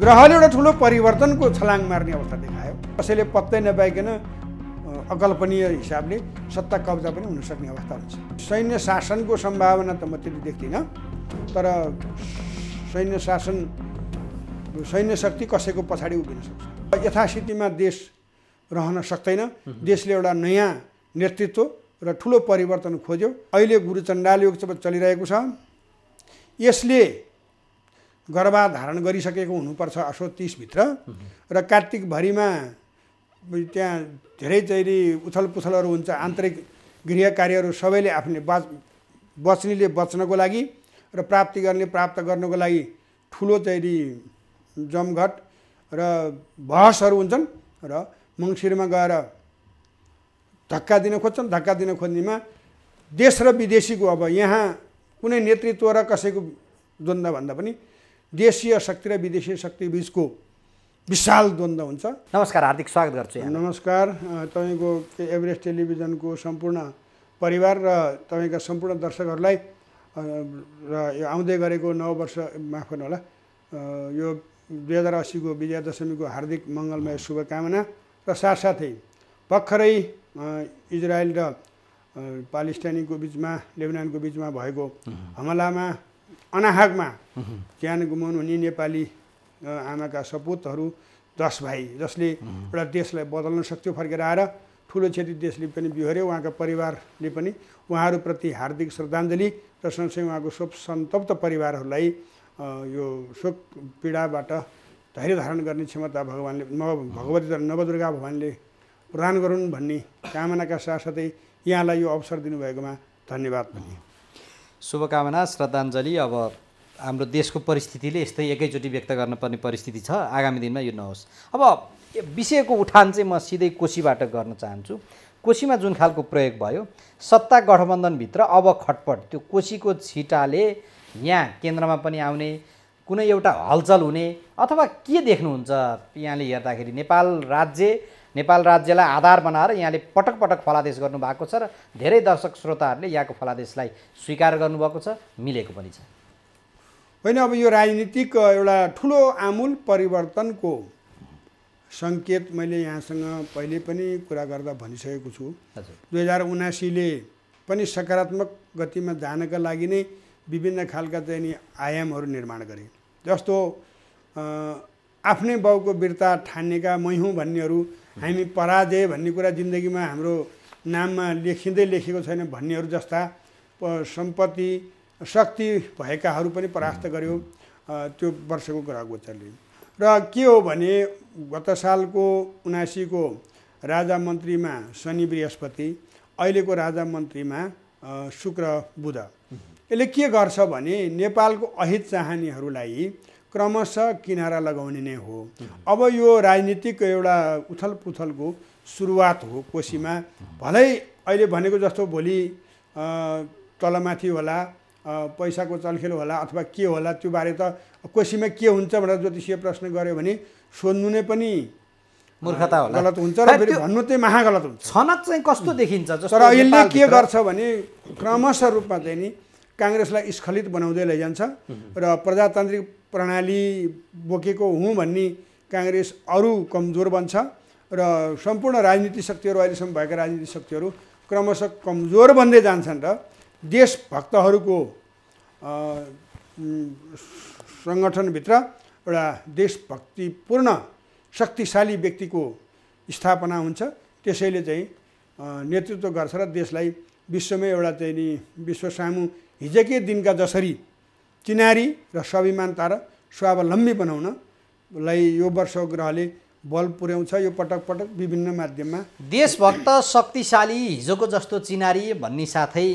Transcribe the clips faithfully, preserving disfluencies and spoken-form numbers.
ग्रहले एउटा ठूलो परिवर्तनको छलाङ मार्ने अवस्था देखायो। कसैले पत्तै नपाइकन अकल्पनीय हिसाबले सत्ता कब्जा पनि हुन सक्ने अवस्था हुन्छ। सैन्य शासनको सम्भावना त म त्यति देख्दिनँ, तर सैन्य शासन सैन्य शक्ति कसैको पछाडि उभिन सक्छ। यथास्थितिमा देश रहन सक्दैन। देशले एउटा नयाँ नेतृत्व र ठूलो परिवर्तन खोज्यो। अहिले गुरु चण्डालयोग चलिरहेको छ। यसले गर्भा धारण गरिसकेको हुनुपर्छ असोज तीस भित्र र कार्तिक भरिमा त्यहाँ धेरै जैरी उथलपुथलहरू हुन्छ। आन्तरिक गृह कार्यहरू सबैले आफ्नो बाच बच्नेले बच्नको लागि र प्राप्ति गर्ने प्राप्त गर्नको लागि ठुलो जैरी जमघट र बहसहरू हुन्छन् र मङ्सिरमा गएर धक्का दिन खोज्छन्। धक्का दिन खोज्नेमा देश र विदेशीको अब यहाँ कुनै नेतृत्व र कसैको द्वन्द्व भन्दा पनि देशीय शक्ति र विदेशीय शक्ति बीचको विशाल द्वन्द्व हुन्छ। नमस्कार, हार्दिक स्वागत गर्छु। नमस्कार, तपाईको एभरेस्ट टेलिभिजनको सम्पूर्ण परिवार र तपाईका सम्पूर्ण दर्शकहरूलाई र यो आउँदै गरेको नौ वर्ष माफ गर्नुहोला, यो दुई हजार अस्सीको विजया दशमीको हार्दिक मङ्गलमय शुभकामना र साथसाथै भर्खरै इजरायल र प्यालेस्टाइनको बिचमा लेबनानको बिचमा भएको हमलामा अनाहकमा ज्यान गुमाउनु हुने नेपाली आमाका सपुतहरू दस भाइ, जसले एउटा देशलाई बदल्न सक्थ्यो, फर्केर आएर ठुलो क्षति देशले पनि बिहोऱ्यो। उहाँका परिवारले पनि उहाँहरूप्रति हार्दिक श्रद्धाञ्जली र सँगसँगै उहाँको शोक सन्तप्त परिवारहरूलाई यो शोक पीडाबाट धैर्य धारण गर्ने क्षमता भगवान्ले भगवती नवदुर्गा भगवान्ले प्रदान गरून् भन्ने कामनाका साथसाथै यहाँलाई यो अवसर दिनुभएकोमा धन्यवाद भन्ने शुभकामना श्रद्धाञ्जली। अब हाम्रो देशको परिस्थितिले यस्तै एकैचोटि व्यक्त गर्नुपर्ने परिस्थिति छ। आगामी दिनमा यो नहोस्। अब विषयको उठान चाहिँ म सिधै कोशीबाट गर्न चाहन्छु। कोशीमा जुन खालको प्रयोग भयो सत्ता गठबन्धनभित्र, अब खटपट त्यो कोशीको छिटाले यहाँ केन्द्रमा पनि आउने, कुनै एउटा हलचल हुने अथवा के देख्नुहुन्छ यहाँले हेर्दाखेरि? नेपाल राज्य नेपाल राज्यलाई आधार बनाएर यहाँले पटक पटक फलादेश गर्नुभएको छ र धेरै दर्शक श्रोताहरूले यहाँको फलादेशलाई स्वीकार गर्नुभएको छ, मिलेको पनि छ। होइन, अब यो राजनीतिक एउटा ठुलो आमूल परिवर्तनको सङ्केत मैले यहाँसँग पहिले पनि कुरा गर्दा भनिसकेको छु। दुई हजार उनासीले पनि सकारात्मक गतिमा जानका लागि नै विभिन्न खालका चाहिँ आयामहरू निर्माण गरे। जस्तो आफ्नै बाउको वीरता ठान्नेका मै हुँ भन्नेहरू, हामी पराजय भन्ने कुरा जिन्दगीमा हाम्रो नाममा लेखिँदै लेखेको छैन भन्नेहरू जस्ता, सम्पत्ति शक्ति भएकाहरू पनि परास्त गर्यो। त्यो वर्षको कुरा गोचरले र के हो भने गत सालको उनासीको राजा मन्त्रीमा शनि बृहस्पति, अहिलेको राजा मन्त्रीमा शुक्र बुध। यसले के गर्छ भने नेपालको अहित चाहनेहरूलाई क्रमशः किनारा लगाउने नै हो। अब यो राजनीतिक एउटा उथलपुथलको सुरुवात हो कोशीमा। भलै अहिले भनेको जस्तो भोलि तलमाथि होला, पैसाको चलखेल होला अथवा के होला, त्यो बारे त कोशीमा के हुन्छ भनेर ज्योतिषीय प्रश्न गर्यो भने सोध्नु नै पनि मूर्खता होला, गलत हुन्छ र फेरि भन्नु चाहिँ महागलत हुन्छ। छनक चाहिँ कस्तो देखिन्छ? तर यसले के गर्छ भने क्रमशः रूपमा चाहिँ नि काङ्ग्रेसलाई स्खलित बनाउँदै लैजान्छ र प्रजातान्त्रिक प्रणाली बोकेको हुँ भन्ने काङ्ग्रेस अरू कमजोर बन्छ र सम्पूर्ण राजनीतिक शक्तिहरू, अहिलेसम्म भएका राजनीतिक शक्तिहरू क्रमशः कमजोर बन्दै जान्छन् र देशभक्तहरूको सङ्गठनभित्र एउटा देशभक्तिपूर्ण शक्तिशाली व्यक्तिको स्थापना हुन्छ। त्यसैले चाहिँ नेतृत्व गर्छ र देशलाई विश्वमै एउटा चाहिँ नि विश्व सामु हिजकै दिनका जसरी चिनारी र स्वाभिमानता र स्वावलम्बी बनाउनलाई यो वर्ष ग्रहले बल पुर्याउँछ। यो पटक पटक विभिन्न माध्यममा देशभक्त शक्तिशाली हिजोको जस्तो चिनारी भन्ने साथै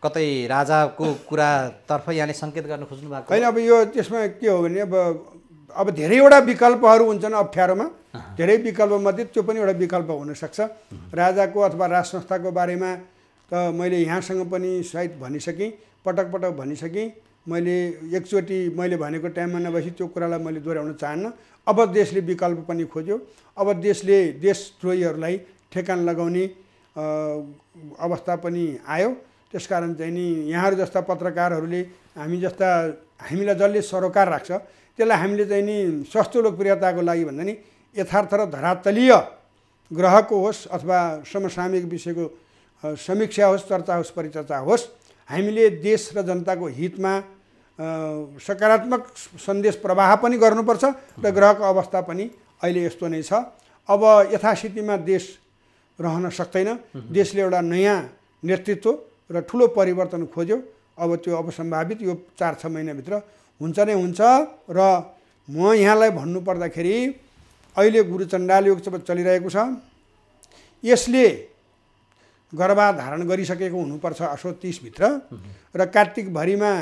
कतै राजाको कुरातर्फ यहाँले सङ्केत गर्न खोज्नु भएको होइन। अब यो त्यसमा के हो भने अब अब धेरैवटा विकल्पहरू हुन्छन्, अप्ठ्यारोमा धेरै विकल्पमध्ये त्यो पनि एउटा विकल्प हुनसक्छ। राजाको अथवा राज संस्थाको बारेमा त मैले यहाँसँग पनि सायद भनिसकेँ, पटक पटक भनिसकेँ। मैले एकचोटि मैले भनेको टाइममा नभएपछि त्यो कुरालाई मैले दोहोऱ्याउन चाहन्न। अब देशले विकल्प पनि खोज्यो। अब देशले देशद्रोहीहरूलाई ठेकान लगाउने अवस्था पनि आयो। त्यसकारण चाहिँ नि यहाँहरू जस्ता पत्रकारहरूले, हामी जस्ता हामीलाई जसले सरोकार राख्छ त्यसलाई हामीले चाहिँ नि सस्तो लोकप्रियताको लागि भन्दा नि यथार्थ र धरातलीय ग्रहको होस् अथवा समसामयिक विषयको समीक्षा होस्, चर्चा होस्, परिचर्चा होस्, हामीले देश र जनताको हितमा सकारात्मक सन्देश प्रवाह पनि गर्नुपर्छ र ग्रहको अवस्था पनि अहिले यस्तो नै छ। अब यथास्थितिमा देश रहन सक्दैन। देशले एउटा नयाँ नेतृत्व र ठुलो परिवर्तन खोज्यो। अब त्यो अब सम्भावित यो चार छ महिनाभित्र हुन्छ नै हुन्छ। र म यहाँलाई भन्नुपर्दाखेरि अहिले गुरुचण्डाल योग चलिरहेको छ, यसले गर्भा धारण गरिसकेको हुनुपर्छ असो तीस भित्र र कार्तिकभरिमा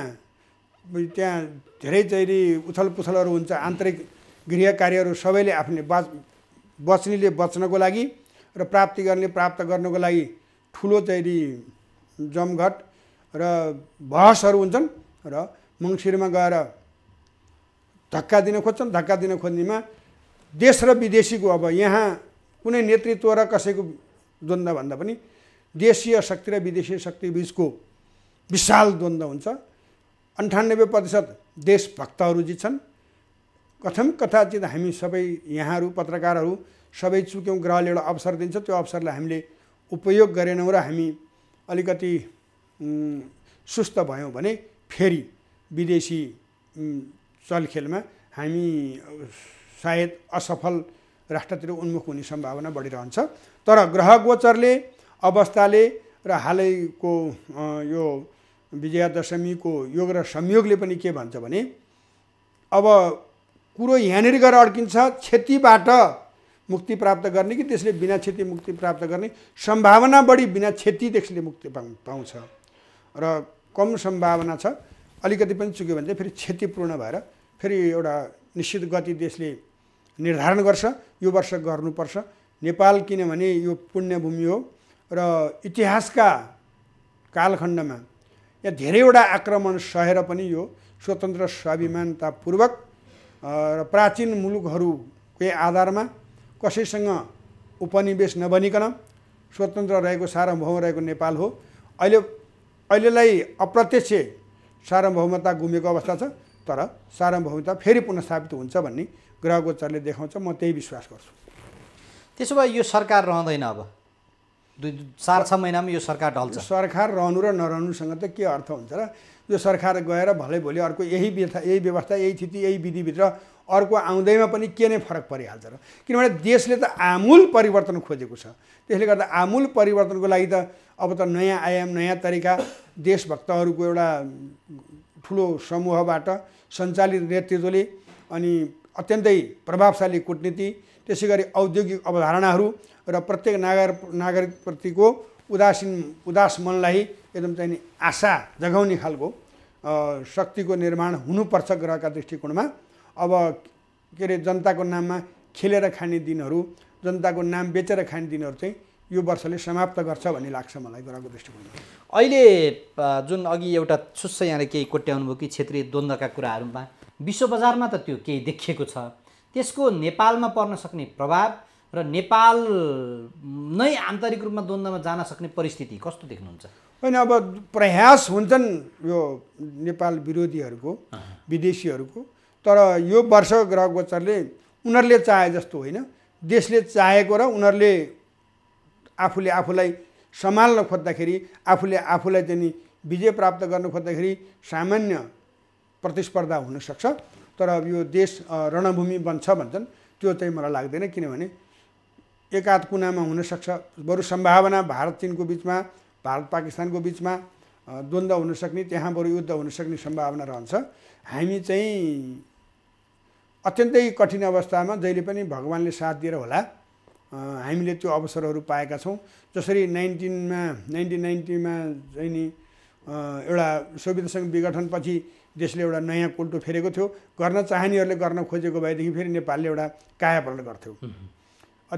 त्यहाँ धेरै जैरी उथलपुथलहरू हुन्छ। आन्तरिक गृह कार्यहरू सबैले आफ्नै बाच बच्नेले बच्नको लागि र प्राप्ति गर्ने प्राप्त गर्नको लागि ठुलो जैरी जमघट र बहसहरू हुन्छन् र मङ्सिरमा गएर धक्का दिन खोज्छन्। धक्का दिन खोज्नेमा देश र विदेशीको अब यहाँ कुनै नेतृत्व र कसैको द्वन्द्व भन्दा पनि देशीय शक्ति र विदेशीय शक्ति बीचको विशाल द्वन्द्व हुन्छ। अन्ठानब्बे प्रतिशत देशभक्तहरू जित्छन्। कथम कथाचित हामी सबै यहाँहरू पत्रकारहरू सबै चुक्यौँ। ग्रहले एउटा अवसर दिन्छ, त्यो अवसरलाई हामीले उपयोग गरेनौँ र हामी अलिकति सुस्त भयौँ भने फेरि विदेशी चलखेलमा हामी सायद असफल राष्ट्रतिर उन्मुख हुने सम्भावना बढिरहन्छ। तर ग्रह गोचरले अवस्थाले र हालैको यो विजयादशमीको योग र संयोगले पनि के भन्छ भने अब कुरो यहाँनिर गएर अड्किन्छ, क्षतिबाट मुक्ति प्राप्त गर्ने कि त्यसले बिना क्षति मुक्ति प्राप्त गर्ने। सम्भावना बढी बिना क्षति त्यसले मुक्ति पाउँछ र कम सम्भावना छ अलिकति पनि चुक्यो भने फेरि क्षतिपूर्ण भएर फेरि एउटा निश्चित गति देशले निर्धारण गर्छ। यो वर्ष गर्नुपर्छ। नेपाल किनभने यो पुण्यभूमि हो र इतिहासका कालखण्डमा यहाँ धेरैवटा आक्रमण सहेर पनि यो स्वतन्त्र स्वाभिमानतापूर्वक र प्राचीन मुलुकहरूकै आधारमा कसैसँग उपनिवेश नबनिकन स्वतन्त्र रहेको सार्वभौम रहेको नेपाल हो। अहिले अहिलेलाई अप्रत्यक्ष सार्वभौमता गुमेको अवस्था छ, तर सार्वभौमता फेरि पुनस्थापित हुन्छ भन्ने ग्रह गोचरले देखाउँछ। म त्यही विश्वास गर्छु। त्यसो भए यो सरकार रहँदैन। अब दुई चार छ महिनामा यो सरकार ढल्छ। सरकार रहनु र नरहनुसँग त के अर्थ हुन्छ र? यो सरकार गएर भलै भोलि अर्को यही व्यवस्था यही व्यवस्था यही स्थिति यही विधिभित्र अर्को आउँदैमा पनि के नै फरक परिहाल्छ र? किनभने देशले त आमूल परिवर्तन खोजेको छ। त्यसले गर्दा आमूल परिवर्तनको लागि त अब त नयाँ आयाम नयाँ तरिका देशभक्तहरूको एउटा ठुलो समूहबाट सञ्चालित नेतृत्वले अनि अत्यन्तै प्रभावशाली कुटनीति, त्यसैगरी औद्योगिक अवधारणाहरू र प्रत्येक नागर नागरिकप्रतिको उदासीन उदास मनलाई एकदम चाहिँ आशा जगाउने खालको शक्तिको निर्माण हुनुपर्छ ग्रहका दृष्टिकोणमा। अब के अरे जनताको नाममा खेलेर खाने दिनहरू, जनताको नाम बेचेर खाने दिनहरू चाहिँ यो वर्षले समाप्त गर्छ भन्ने लाग्छ मलाई ग्रहको दृष्टिकोणमा। अहिले जुन अघि एउटा सुस्स यहाँले केही कोट्याउनुभयो कि क्षेत्रीय द्वन्द्वका कुराहरूमा विश्व बजारमा त त्यो केही देखिएको छ, त्यसको नेपालमा पर्न सक्ने प्रभाव र नेपाल नै आन्तरिक रूपमा द्वन्द्वमा जान सक्ने परिस्थिति कस्तो देख्नुहुन्छ? होइन, अब प्रयास हुन्छन् यो नेपाल विरोधीहरूको विदेशीहरूको, तर यो वर्ष ग्रह गोचरले उनीहरूले चाहे जस्तो होइन, देशले चाहेको र उनीहरूले आफूले आफूलाई सम्हाल्न खोज्दाखेरि आफूले आफूलाई चाहिँ विजय प्राप्त गर्न खोज्दाखेरि सामान्य प्रतिस्पर्धा हुनसक्छ। तर यो देश रणभूमि बन्छ भन्छन्, त्यो चाहिँ मलाई लाग्दैन। किनभने एकाध कुनामा हुनसक्छ। बरु सम्भावना भारत चीनको बिचमा भारत पाकिस्तानको बिचमा द्वन्द्व हुनसक्ने, त्यहाँ बरु युद्ध हुनसक्ने सम्भावना रहन्छ। हामी चाहिँ अत्यन्तै कठिन अवस्थामा जहिले पनि भगवान्ले साथ दिएर होला हामीले त्यो अवसरहरू पाएका छौँ। जसरी नाइन्टिनमा नाइन्टिन नाइन्टीमा चाहिँ नि एउटा सोभियत सङ्घ विघटनपछि देशले एउटा नयाँ कोल्टो फेरेको थियो। गर्न चाहनेहरूले गर्न खोजेको भएदेखि फेरि नेपालले एउटा कायापल्ट गर्थ्यो।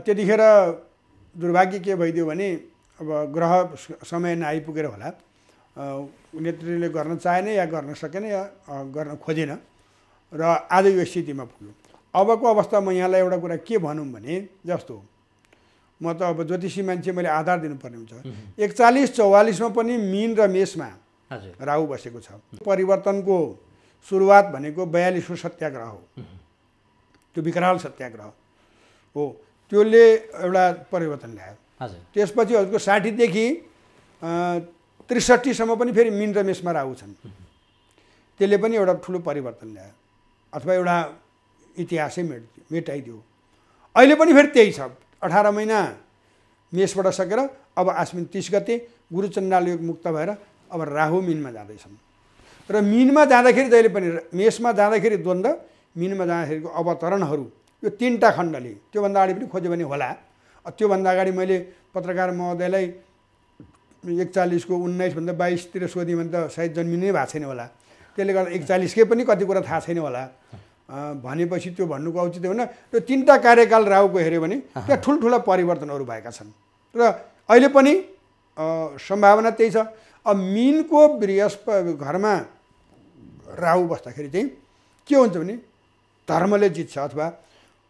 त्यतिखेर दुर्भाग्य के भइदियो भने अब ग्रह समय नआइपुगेर होला, नेतृत्वले गर्न चाहेन या गर्न सकेन या गर्न खोजेन र आज यो स्थितिमा पुग्यो। अबको अवस्था म यहाँलाई एउटा कुरा के भनौँ भने, जस्तो म त अब ज्योतिषी मान्छे, मैले आधार दिनुपर्ने हुन्छ। एकचालिस चौवालिसमा पनि मीन र मेषमा राहु बसेको छ। परिवर्तनको सुरुवात भनेको बयालिसौँ सत्याग्रह हो, त्यो विकराल सत्याग्रह हो, त्यसले एउटा परिवर्तन ल्यायो। त्यसपछि हजुरको साठीदेखि त्रिसठीसम्म पनि फेरि मिन र मेषमा राहु छन्, त्यसले पनि एउटा ठुलो परिवर्तन ल्यायो अथवा एउटा इतिहासै मेट मेटाइदियो। अहिले पनि फेरि त्यही छ, अठार महिना मेषबाट सकेर अब आश्विन तीस गते गुरुचण्डाल योग मुक्त भएर अब राहु मिनमा जाँदैछन् र मिनमा जाँदाखेरि जहिले पनि मेषमा जाँदाखेरि द्वन्द्व, मिनमा जाँदाखेरिको अवतरणहरू, यो तीनटा खण्डले त्योभन्दा अगाडि पनि खोज्यो भने होला। त्योभन्दा अगाडि मैले पत्रकार महोदयलाई एकचालिसको उन्नाइस भन्दा बाइस तिर सोधेँ भने त सायद जन्मिनै भएको छैन होला, त्यसले गर्दा एकचालिसकै पनि कति कुरा थाहा छैन होला भनेपछि त्यो भन्नुको औचित्य होइन। त्यो तिनवटा कार्यकाल राहुको हेऱ्यो भने त्यहाँ ठुल्ठुला परिवर्तनहरू भएका छन् र अहिले पनि सम्भावना त्यही छ। अब मिनको बृहस्प घरमा राहु बस्दाखेरि चाहिँ के हुन्छ भने धर्मले जित्छ अथवा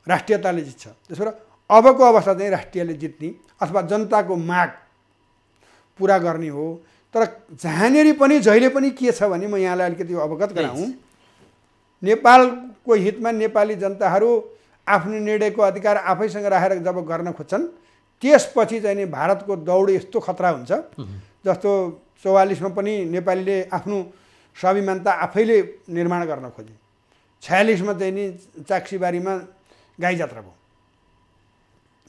राष्ट्रियताले जित्छ, त्यसबाट अबको अवस्था चाहिँ राष्ट्रियले जित्ने अथवा जनताको माग पुरा गर्ने हो। तर जहाँनेरि पनि जहिले पनि के छ भने म यहाँलाई अलिकति अवगत गराउँ, नेपालको हितमा नेपाली जनताहरू आफ्नो निर्णयको अधिकार आफैसँग राखेर जब गर्न खोज्छन् त्यसपछि चाहिँ भारतको दौड यस्तो खतरा हुन्छ, जस्तो चौवालिसमा पनि नेपालीले आफ्नो स्वाभिमानता आफैले निर्माण गर्न खोजे, छयालिसमा चाहिँ नि चाक्सीबारीमा गाई जात्रा भयो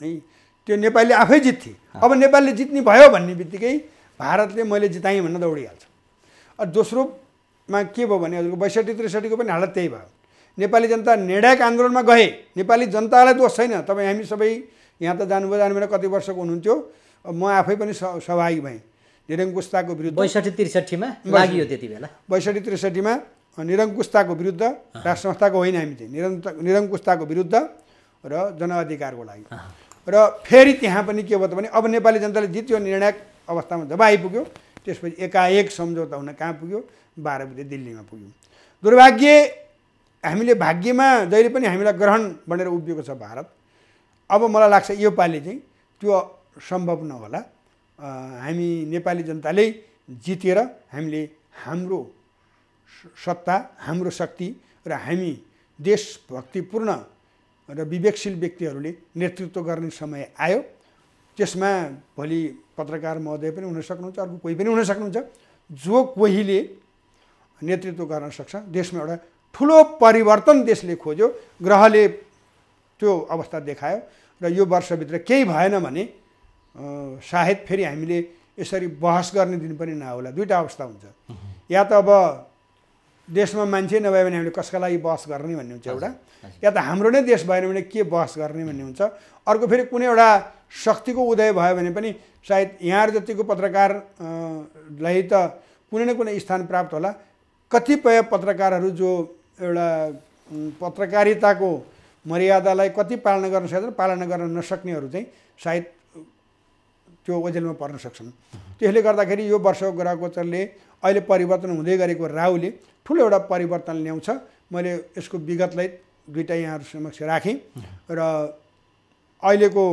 है, त्यो नेपालीले आफै जित्थे। अब नेपालले जित्ने भयो भन्ने बित्तिकै भारतले मैले जिताएँ भन्न दौडिहाल्छ। अनि दोस्रोमा के भयो भने हजुरको बैसठी त्रिसठीको पनि हालत त्यही भयो, नेपाली जनता निर्णायक आन्दोलनमा गए। नेपाली जनतालाई दोष छैन, तपाईँ हामी सबै यहाँ त जानुभयो, जानुभएन कति वर्षको हुनुहुन्थ्यो, म आफै पनि सहभागी भएँ निरङ्कुशताको विरुद्ध। बैसठी त्रिसठीमा लागियो त्यति बेला, बैसठी त्रिसठीमा निरङ्कुशताको विरुद्ध, राष्ट्र संस्थाको होइन हामी चाहिँ निरङ्कुशताको विरुद्ध र जनअधिकारको लागि। र फेरि त्यहाँ पनि के भयो त भने अब नेपाली जनताले जित्यो निर्णायक अवस्थामा जब आइपुग्यो त्यसपछि एकाएक सम्झौता हुन कहाँ पुग्यो, बाह्र बजे दिल्लीमा पुग्यो। दुर्भाग्य हामीले भाग्यमा जहिले पनि हामीलाई ग्रहण बनेर उभिएको छ भारत। अब मलाई लाग्छ यो पालि चाहिँ त्यो सम्भव नहोला, हामी नेपाली जनताले जितेर हामीले हाम्रो सत्ता, हाम्रो शक्ति र हामी देशभक्तिपूर्ण र विवेकशील व्यक्तिहरूले नेतृत्व गर्ने समय आयो। त्यसमा भोलि पत्रकार महोदय पनि हुन सक्नुहुन्छ, अर्को कोही पनि हुन सक्नुहुन्छ, जो कोहीले नेतृत्व गर्न सक्छ। देशमा एउटा ठुलो परिवर्तन देशले खोज्यो, ग्रहले त्यो अवस्था देखायो र यो वर्षभित्र केही भएन भने सायद फेरि हामीले यसरी बहस गर्ने दिन पनि नहोला। दुईवटा अवस्था हुन्छ, या त अब देशमा मान्छे नभए भने हामीले कसका लागि बहस गर्ने भन्ने हुन्छ एउटा, या त हाम्रो नै देश भएन भने के बहस गर्ने भन्ने हुन्छ, अर्को फेरि कुनै एउटा शक्तिको उदय भयो भने पनि सायद यहाँहरू जतिको पत्रकारलाई त कुनै न कुनै स्थान प्राप्त होला। कतिपय पत्रकारहरू जो एउटा पत्रकारिताको मर्यादालाई कति पालना गर्न सक्छन्, पालना गर्न नसक्नेहरू चाहिँ सायद त्यो ओझेलमा पर्न सक्छन्। त्यसले गर्दाखेरि यो वर्षको ग्रहगोचरले अहिले परिवर्तन हुँदै गरेको राहुले ठुलो एउटा परिवर्तन ल्याउँछ। मैले यसको विगतलाई दुईवटा यहाँहरू समक्ष राखेँ र अहिलेको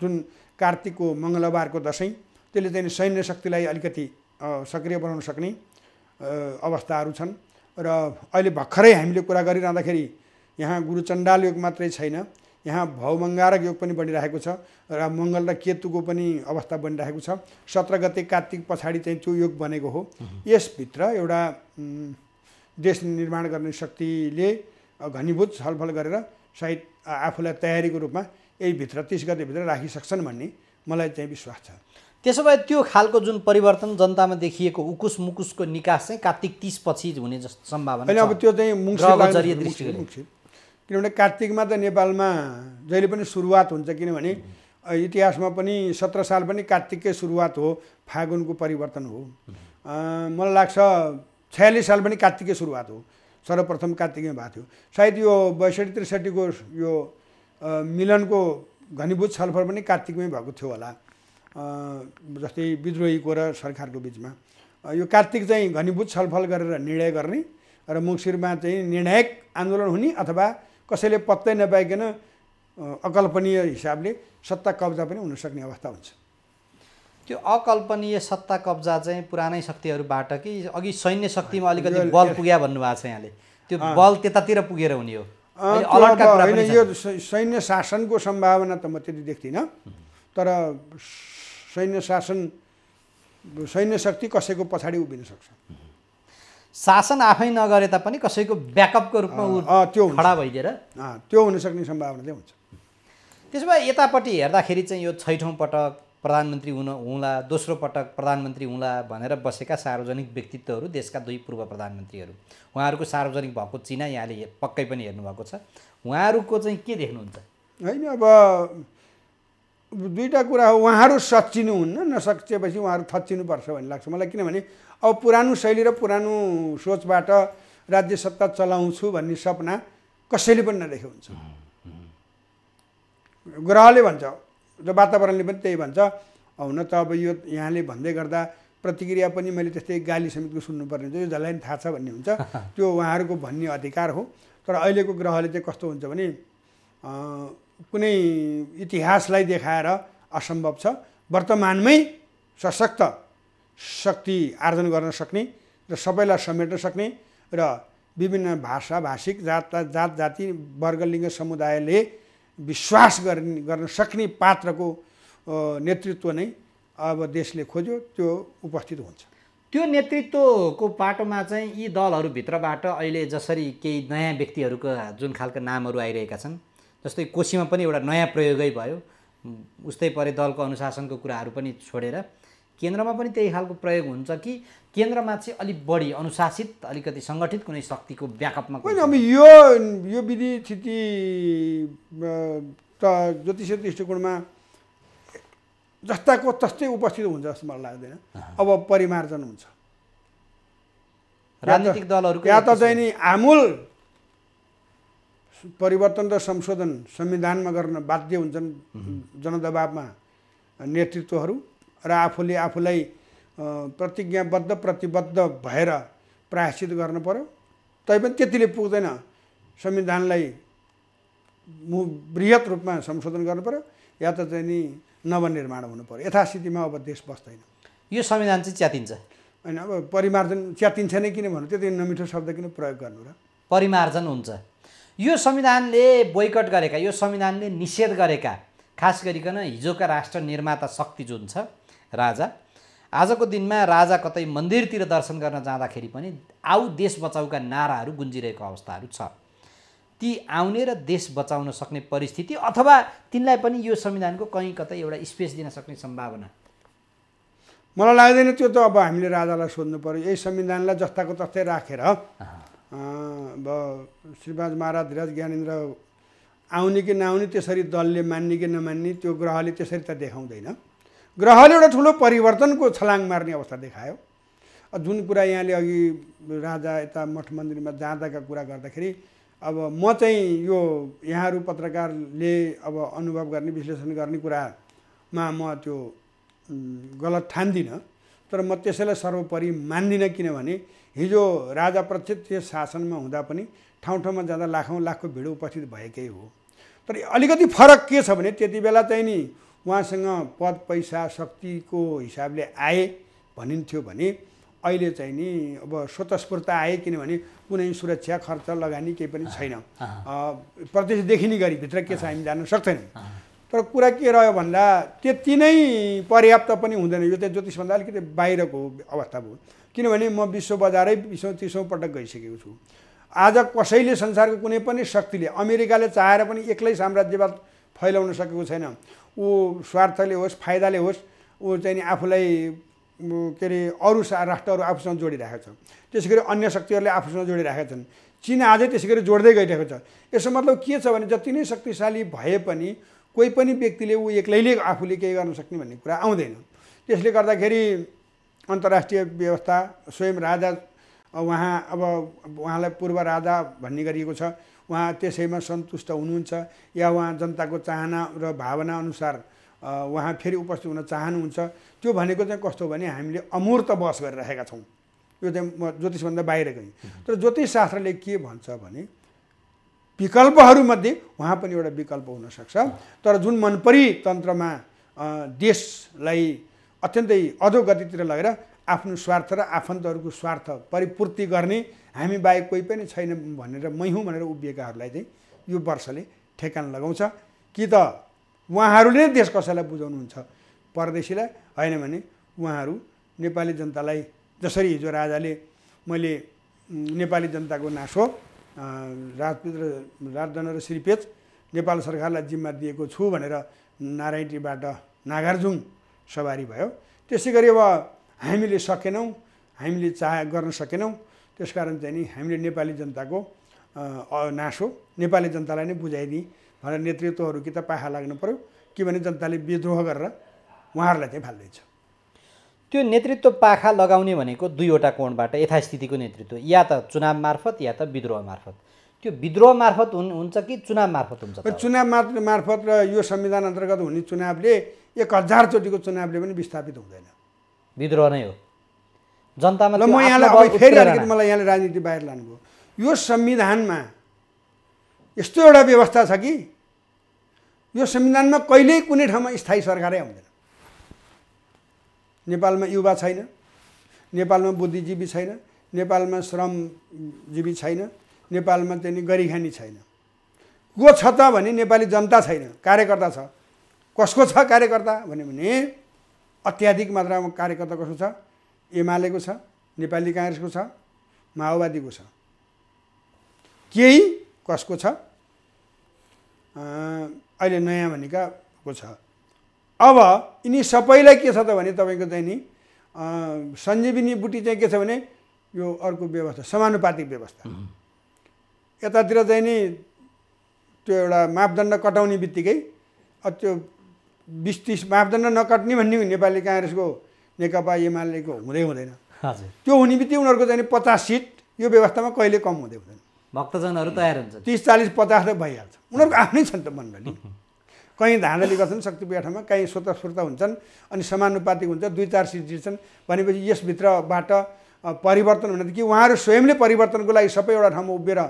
जुन कार्तिकको मङ्गलबारको दशैँ त्यसले चाहिँ सैन्य शक्तिलाई अलिकति सक्रिय बनाउन सक्ने अवस्थाहरू छन् र अहिले भर्खरै हामीले कुरा गरिरहँदाखेरि यहाँ गुरुचण्डाल योग मात्रै छैन, यहाँ भवमङ्गारक योग पनि बनिरहेको छ र मङ्गल र केतुको पनि अवस्था बनिरहेको छ। सत्र गते कार्तिक पछाडि चाहिँ त्यो योग बनेको हो। यसभित्र एउटा देश निर्माण गर्ने शक्तिले घनीभूत छलफल गरेर सायद आफूलाई तयारीको रूपमा यही भित्र तीस गतेभित्र राखिसक्छन् भन्ने मलाई चाहिँ विश्वास छ। त्यसो भए त्यो खालको जुन परिवर्तन जनतामा देखिएको उकुस मुकुसको निकास चाहिँ कार्तिक तीस पछि हुने जस्तो सम्भावना छैन। अब त्यो चाहिँ मुङ्सिर, किनभने कार्तिकमा त नेपालमा जहिले पनि सुरुवात हुन्छ, किनभने इतिहासमा पनि सत्र साल पनि कार्तिककै सुरुवात हो, फागुनको परिवर्तन हो। मलाई लाग्छ छयालिस साल पनि कार्तिकै सुरुवात हो, सर्वप्रथम कार्तिकमै भएको थियो। सायद यो बैसठी त्रिसठीको यो मिलनको घनीभूत छलफल पनि कार्तिकमै भएको थियो होला, जस्तै विद्रोहीको र सरकारको बिचमा। यो कार्तिक चाहिँ घनीभूत छलफल गरेर निर्णय गर्ने र मुङ्सिरमा चाहिँ निर्णायक आन्दोलन हुने अथवा कसैले पत्तै नपाइकन अकल्पनीय हिसाबले सत्ता कब्जा पनि हुनसक्ने अवस्था हुन्छ। त्यो अकल्पनीय सत्ता कब्जा चाहिँ पुरानै शक्तिहरुबाट कि अघि सैन्य शक्तिमा अलिकति बल पुग्या भन्नु भएको छ यहाँले, त्यो बल त्यतातिर पुगेर हुने हो अलटका कुरा पनि यो सैन्य शासनको सम्भावना त म त्यति देख्दिन। तर सैन्य शासन सैन्य शक्ति कसैको पछाडी उभिन सक्छ, शासन आफै नगरे तापनि कसैको ब्याकअपको रूपमा त्यो खडा भइदिएर त्यो हुन सक्ने सम्भावना चाहिँ हुन्छ। त्यसो भए यतापट्टि हेर्दाखेरि चाहिँ यो छैठौं पटक प्रधानमन्त्री हुन होला, दोस्रो पटक प्रधानमन्त्री होला भनेर बसेका सार्वजनिक व्यक्तित्वहरू देशका दुई पूर्व प्रधानमन्त्रीहरू, उहाँहरूको सार्वजनिक भएको चिना यहाँले पक्कै पनि हेर्नु भएको छ, उहाँहरूको चाहिँ के देख्नुहुन्छ? हैन, अब दुईटा कुरा हो, उहाँहरू सच्चिनु हुन्न, नसकेपछि उहाँहरू थच्चिनुपर्छ भन्ने लाग्छ मलाई। किनभने अब पुरानो शैली र पुरानो सोचबाट राज्य सत्ता चलाउँछु भन्ने सपना कसैले पनि नदेखेको हुन्छ। ग्रहले भन्छ, जो वातावरणले पनि त्यही भन्छ। हुन त अब यो यहाँले भन्दै गर्दा प्रतिक्रिया पनि मैले त्यस्तै गाली समेतको सुन्नुपर्ने हुन्छ, यो जसलाई पनि थाहा छ भन्ने हुन्छ, त्यो उहाँहरूको भन्ने अधिकार हो। तर अहिलेको ग्रहले चाहिँ कस्तो हुन्छ भने कुनै इतिहासलाई देखाएर असम्भव छ, वर्तमानमै सशक्त शक्ति आर्जन गर्न सक्ने र सबैलाई समेट्न सक्ने र विभिन्न भाषा भाषिक जात जात जाति वर्ग लिङ्ग समुदायले विश्वास गर्न सक्ने पात्रको नेतृत्व नै अब देशले खोज्यो, त्यो उपस्थित हुन्छ। त्यो नेतृत्वको पाटोमा चाहिँ यी दलहरूभित्रबाट अहिले जसरी केही नयाँ व्यक्तिहरूको जुन खालको नामहरू आइरहेका छन्, जस्तै कोशीमा पनि एउटा नयाँ प्रयोगै भयो, उस्तै परे दलको अनुशासनको कुराहरू पनि छोडेर केन्द्रमा पनि त्यही खालको प्रयोग हुन्छ कि केन्द्रमा चाहिँ अलिक बढी अनुशासित अलिकति सङ्गठित कुनै शक्तिको ब्याकअपमा? होइन, अब यो यो विधि स्थिति त ज्योतिषीय दृष्टिकोणमा जस्ताको तस्तै उपस्थित हुन्छ जस्तो मलाई लाग्दैन। अब परिमार्जन हुन्छ राजनीतिक दलहरूको, या त चाहिँ नि आमूल परिवर्तन र संशोधन संविधानमा गर्न बाध्य हुन्छन् जनदबावमा नेतृत्वहरू, र आफूले आफूलाई प्रतिज्ञाबद्ध प्रतिबद्ध भएर प्रायश्चित गर्न पर्यो। तैपनि त्यतिले पुग्दैन, संविधानलाई बृहत् रूपमा संशोधन गर्नु पर्यो, या त चाहिँ नि नवनिर्माण हुनु पर्यो। यथास्थितिमा अब देश बस्दैन, यो संविधान चाहिँ च्यातिन्छ। होइन, अब परिमार्जन च्यातिन्छ नै किन भन्नु, त्यति नमिठो शब्द किन प्रयोग गर्नु र? परिमार्जन हुन्छ। यो संविधानले बोइकट गरेका, यो संविधानले निषेध गरेका, खास गरिकन हिजोका राष्ट्र निर्माता शक्ति जुन छ राजा, आजको दिनमा राजा कतै मन्दिरतिर दर्शन गर्न जाँदाखेरि पनि आऊ देश बचाउका नाराहरू गुन्जिरहेको अवस्थाहरू छ। ती आउने र देश बचाउन सक्ने परिस्थिति अथवा तिनलाई पनि यो संविधानको कहीँ कतै एउटा स्पेस दिन सक्ने सम्भावना मलाई लाग्दैन। त्यो त अब हामीले राजालाई सोध्नु पर्यो। यही संविधानलाई जस्ताको तस्तै राखेर अब श्रीमान महाराज धीराज ज्ञानेन्द्र आउने कि नआउने, त्यसरी दलले मान्ने कि नमान्ने, त्यो ग्रहले त्यसरी त देखाउँदैन। ग्रहले एउटा ठुलो परिवर्तनको छलाङ मार्ने अवस्था देखायो। जुन कुरा यहाँले अघि राजा यता मठ मन्दिरमा जाँदाका कुरा गर्दाखेरि, अब म चाहिँ यो यहाँहरू पत्रकारले अब अनुभव गर्ने विश्लेषण गर्ने कुरामा म त्यो गलत ठान्दिनँ, तर म त्यसैलाई सर्वोपरि मान्दिनँ। किनभने हिजो राजा प्रत्यक्ष शासनमा हुँदा पनि ठाउँ ठाउँमा जाँदा लाखौँ लाखको भिड उपस्थित भएकै हो। तर अलिकति फरक के छ भने त्यति बेला चाहिँ नि उहाँसँग पद पैसा शक्तिको हिसाबले आए भनिन्थ्यो भने अहिले चाहिँ नि अब स्वतस्फूर्ता आए, किनभने कुनै सुरक्षा खर्च लगानी केही पनि छैन। प्रदेश देखिने गरी भित्र के छ हामी जान्न सक्दैनौँ। तर कुरा के रह्यो भन्दा त्यति नै पर्याप्त पनि हुँदैन। यो चाहिँ ज्योतिषभन्दा अलिकति बाहिरको अवस्था भयो। किनभने म विश्व बजारै बिसौँ तिसौँ पटक गइसकेको छु। आज कसैले संसारको कुनै पनि शक्तिले, अमेरिकाले चाहेर पनि एक्लै साम्राज्यवाद फैलाउन सकेको छैन। ऊ स्वार्थले होस् फाइदाले होस्, ऊ चाहिँ नि आफूलाई के अरे अरू राष्ट्रहरू आफूसँग जोडिरहेको छ, त्यसै गरी अन्य शक्तिहरूले आफूसँग जोडिरहेका छन्। चिन आजै त्यसै गरी जोड्दै गइरहेको छ। यसो मतलब के छ भने जति नै शक्तिशाली भए पनि कोही पनि व्यक्तिले ऊ एक्लैले आफूले केही गर्न सक्ने भन्ने कुरा आउँदैन। त्यसले गर्दाखेरि अन्तर्राष्ट्रिय व्यवस्था, स्वयं राजा उहाँ अब उहाँलाई पूर्व राजा भन्ने गरिएको छ, उहाँ त्यसैमा सन्तुष्ट हुनुहुन्छ या उहाँ जनताको चाहना र भावना अनुसार उहाँ फेरि उपस्थित हुन चाहनुहुन्छ, त्यो भनेको चाहिँ कस्तो भने हामीले अमूर्त बस गरिरहेका छौँ। यो चाहिँ म ज्योतिषभन्दा बाहिर गएँ। तर ज्योतिष शास्त्रले के भन्छ भने विकल्पहरूमध्ये उहाँ पनि एउटा विकल्प हुनसक्छ। तर जुन मनपरी तन्त्रमा देशलाई अत्यन्तै अधोगतितिर लगेर आफ्नो स्वार्थ र आफन्तहरुको स्वार्थ परिपूर्ति गर्ने हामी बाहेक कोही पनि छैन भनेर मै हुँ भनेर उभिएकाहरुलाई चाहिँ यो वर्षले ठेकान लगाउँछ कि त उहाँहरुले नै देश कसैलाई बुझाउनुहुन्छ परदेशीलाई हैन भने उहाँहरु नेपाली जनतालाई जसरी हिजो राजाले मैले नेपाली जनताको नासो राजपूत र राजदन र श्रीपेच नेपाल सरकारलाई जिम्मा दिएको छु भनेर नारायणीबाट नागार्जुन सवारी भयो। त्यसैगरी अब हामीले सकेनौं, हामीले चाहे गर्न सकेनौं, त्यसकारण चाहिँ नि हामीले नेपाली जनताको नासो नेपाली जनतालाई नै बुझाइदिई भनेर नेतृत्वहरु कि त पाहा लाग्नु पर्यो किनभने जनताले विद्रोह गरेर उहाँहरुलाई चाहिँ फाल्दैछ। त्यो नेतृत्व पाखा लगाउने भनेको दुईवटा कोणबाट यथास्थितिको नेतृत्व या त चुनाव मार्फत या त विद्रोह मार्फत। त्यो विद्रोह मार्फत हुन्छ कि चुनाव मार्फत हुन्छ? चुनाव मार्फत र यो संविधान अन्तर्गत हुने चुनावले एक हजार चोटिको चुनावले पनि विस्थापित हुँदैन, विद्रोह नै हो जनतामा। म यहाँलाई फेरि अलिकति मलाई यहाँले राजनीति बाहिर लानुभयो। यो संविधानमा यस्तो एउटा व्यवस्था छ कि यो संविधानमा कहिल्यै कुनै ठाउँमा स्थायी सरकारै आउँदैन। नेपालमा युवा छैन, नेपालमा बुद्धिजीवी छैन, नेपालमा श्रमजीवी छैन, नेपालमा चाहिँ नि गरिखानी छैन। को छ त भने नेपाली जनता छैन, कार्यकर्ता छ। कसको छ कार्यकर्ता भन्यो भने अत्याधिक मात्रामा कार्यकर्ता कसको छ? एमालेको छ, नेपाली कांग्रेसको छ, माओवादीको छ, केही कसको छ अहिले नयाँ भनेका को छ। अब यिनी सबैलाई के छ त भने तपाईको चाहिँ नि सञ्जीवनी बुटी चाहिँ के छ भने यो अर्को व्यवस्था समानुपातिक व्यवस्था। यतातिर चाहिँ नि त्यो एउटा मापदण्ड कटाउने बित्तिकै त्यो बीस तीस मापदण्ड नकट्ने भन्ने नेपाली कांग्रेसको नेकपा एमालेको हुँदै हुँदैन। हजुर, त्यो हुने बित्तिकै उनीहरूको चाहिँ पचास सीट यो व्यवस्थामा कहिले कम हुँदै हुँदैन। भक्तजनहरू तयार हुन्छ, तीस चालीस पचास त भइहाल्छ। उनीहरूको आफ्नै छन् त मण्डली, कहीँ धाँधली गर्छन् शक्तिपीठमा, कहीँ स्वतस्फूर्त हुन्छन् अनि समानुपातिक हुन्छ, दुई चार सीट जित्छन्। भनेपछि यसभित्रबाट परिवर्तन हुन त कि उहाँहरू स्वयंले परिवर्तनको लागि सबै एउटा ठाउँमा उभिएर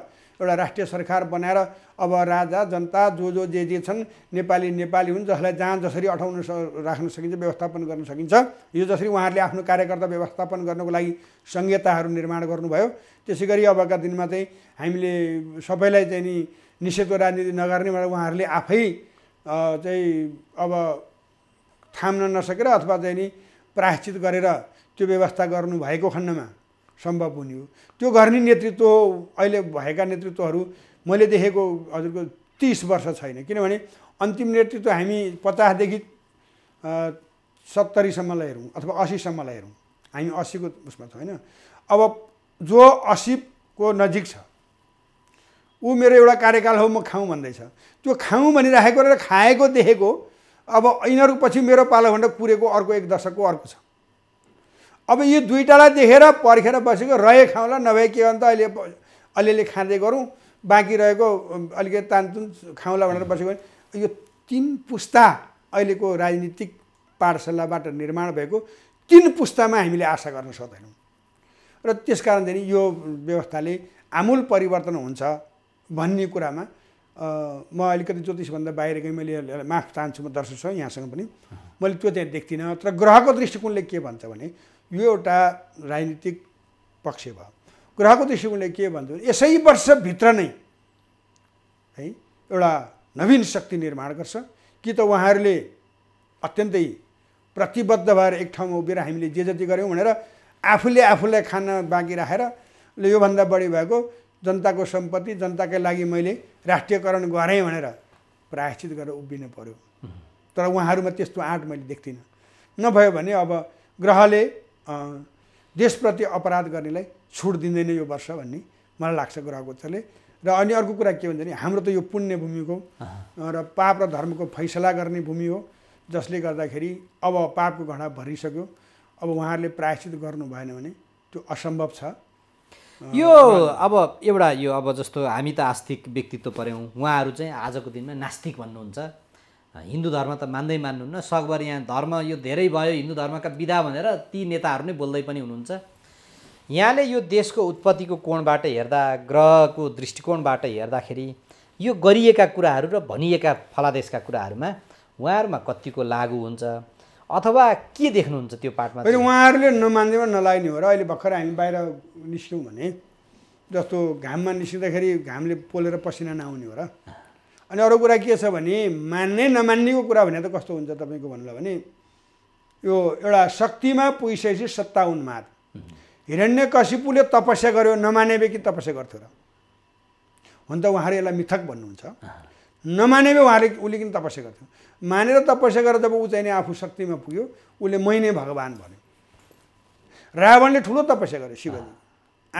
एउटा राष्ट्रिय सरकार बनाएर अब राजा जनता जो जो जे जे छन् नेपाली नेपाली हुन्, जसलाई जहाँ जसरी अठाउन राख्न सकिन्छ व्यवस्थापन गर्न सकिन्छ। यो जसरी उहाँहरूले आफ्नो कार्यकर्ता व्यवस्थापन गर्नको लागि संहिताहरू निर्माण गर्नुभयो, त्यसैगरी अबका दिनमा चाहिँ हामीले सबैलाई चाहिँ नि निषेधको राजनीति नगर्ने भनेर उहाँहरूले आफै चाहिँ अब थाम्न नसकेर अथवा चाहिँ नि प्रायश्चित गरेर त्यो व्यवस्था गर्नुभएको खण्डमा सम्भव हुने हो। त्यो गर्ने नेतृत्व अहिले भएका नेतृत्वहरू मैले देखेको हजुरको तीस वर्ष छैन, किनभने अन्तिम नेतृत्व हामी पचासदेखि सत्तरीसम्मलाई हेरौँ अथवा असीसम्मलाई हेरौँ, हामी असीको उसमा छ होइन। अब जो असीको नजिक छ ऊ मेरो एउटा कार्यकाल हो म खाऊँ भन्दैछ, त्यो खाऊँ भनिराखेको र खाएको देखेको अब यिनीहरू पछि मेरो पालोभन्दा कुरेको अर्को एक दशकको अर्को छ। अब यो दुईटालाई देखेर पर्खेर बसेको रहे खाउँला नभए के अन्त अहिले अलिअलि खाँदै गरौँ बाँकी रहेको अलिकति तानतुन खाउँला भनेर बसेको। यो तीन पुस्ता अहिलेको राजनीतिक पाठशालाबाट निर्माण भएको तीन पुस्तामा हामीले आशा गर्न सक्दैनौँ र त्यसकारण चाहिँ यो व्यवस्थाले आमूल परिवर्तन हुन्छ भन्ने कुरामा म अलिकति ज्योतिषभन्दा बाहिरकै मैले माफ चाहन्छु म दर्शकसँग यहाँसँग पनि मैले त्यो चाहिँ देख्दिनँ। तर ग्रहको दृष्टिकोणले के भन्छ भने यो एउटा राजनीतिक पक्ष भयो। ग्रहको दृष्टिकोणले के भन्छ भने यसै वर्षभित्र नै है एउटा नवीन शक्ति निर्माण गर्छ कि त उहाँहरूले अत्यन्तै प्रतिबद्ध भएर एक ठाउँमा उभिएर हामीले जे जति गऱ्यौँ भनेर आफूले आफूलाई खान बाँकी राखेर योभन्दा बढी भएको जनताको सम्पत्ति जनताकै लागि मैले राष्ट्रियकरण गरेँ भनेर प्रायश्चित गरेर उभिनु पर्यो। तर उहाँहरूमा त्यस्तो आँट मैले देख्दिनँ। नभयो भने अब ग्रहले देशप्रति अपराध गर्नेलाई छुट दिँदैन यो वर्ष भन्ने मलाई लाग्छ ग्रहगोचरले। र अनि अर्को कुरा के भन्छ भने हाम्रो त यो पुण्य भूमिको र पाप र धर्मको फैसला गर्ने भूमि हो, जसले गर्दाखेरि अब पापको घडा भरिसक्यो। अब उहाँहरूले प्रायश्चित गर्नु भएन भने त्यो असम्भव छ। यो अब एउटा यो अब जस्तो हामी त आस्तिक व्यक्तित्व पऱ्यौँ, उहाँहरू चाहिँ आजको दिनमा नास्तिक भन्नुहुन्छ, हिन्दू धर्म त मान्दै मान्नुहुन्न। सकभर यहाँ धर्म यो धेरै भयो हिन्दू धर्मका विधा भनेर ती नेताहरू नै बोल्दै पनि हुनुहुन्छ। यहाँले यो देशको उत्पत्तिको कोणबाट हेर्दा ग्रहको दृष्टिकोणबाट हेर्दाखेरि यो गरिएका कुराहरू र भनिएका फलादेशका कुराहरूमा उहाँहरूमा कतिको लागु हुन्छ? अथवा के देख्नुहुन्छ त्यो पार्टमा? उहाँहरूले नमान्देमा नलाग्ने हो र अहिले भर्खर हामी बाहिर निस्क्यौँ भने जस्तो घाममा निस्किँदाखेरि घामले पोलेर पसिना नआउने हो र। अनि अरू कुरा के छ भने मान्ने नमान्नेको कुरा भने त कस्तो हुन्छ तपाईको भन्नु भने यो एउटा शक्तिमा पुगिसकेपछि सत्ता उन्माद। हिरण्यकशिपुले तपस्या गर्यो नमाने बेकी तपस्या गर्थ्यो र हुन त उहाँले यसलाई मिथक भन्नुहुन्छ, नमाने बे उहाँले उले किन तपस्या गर्थ्यो? मानेर तपस्या गरेर जब ऊ चाहिँ आफू शक्तिमा पुग्यो उसले मैने भगवान भन्यो। रावणले ठुलो तपस्या गर्यो शिवजी,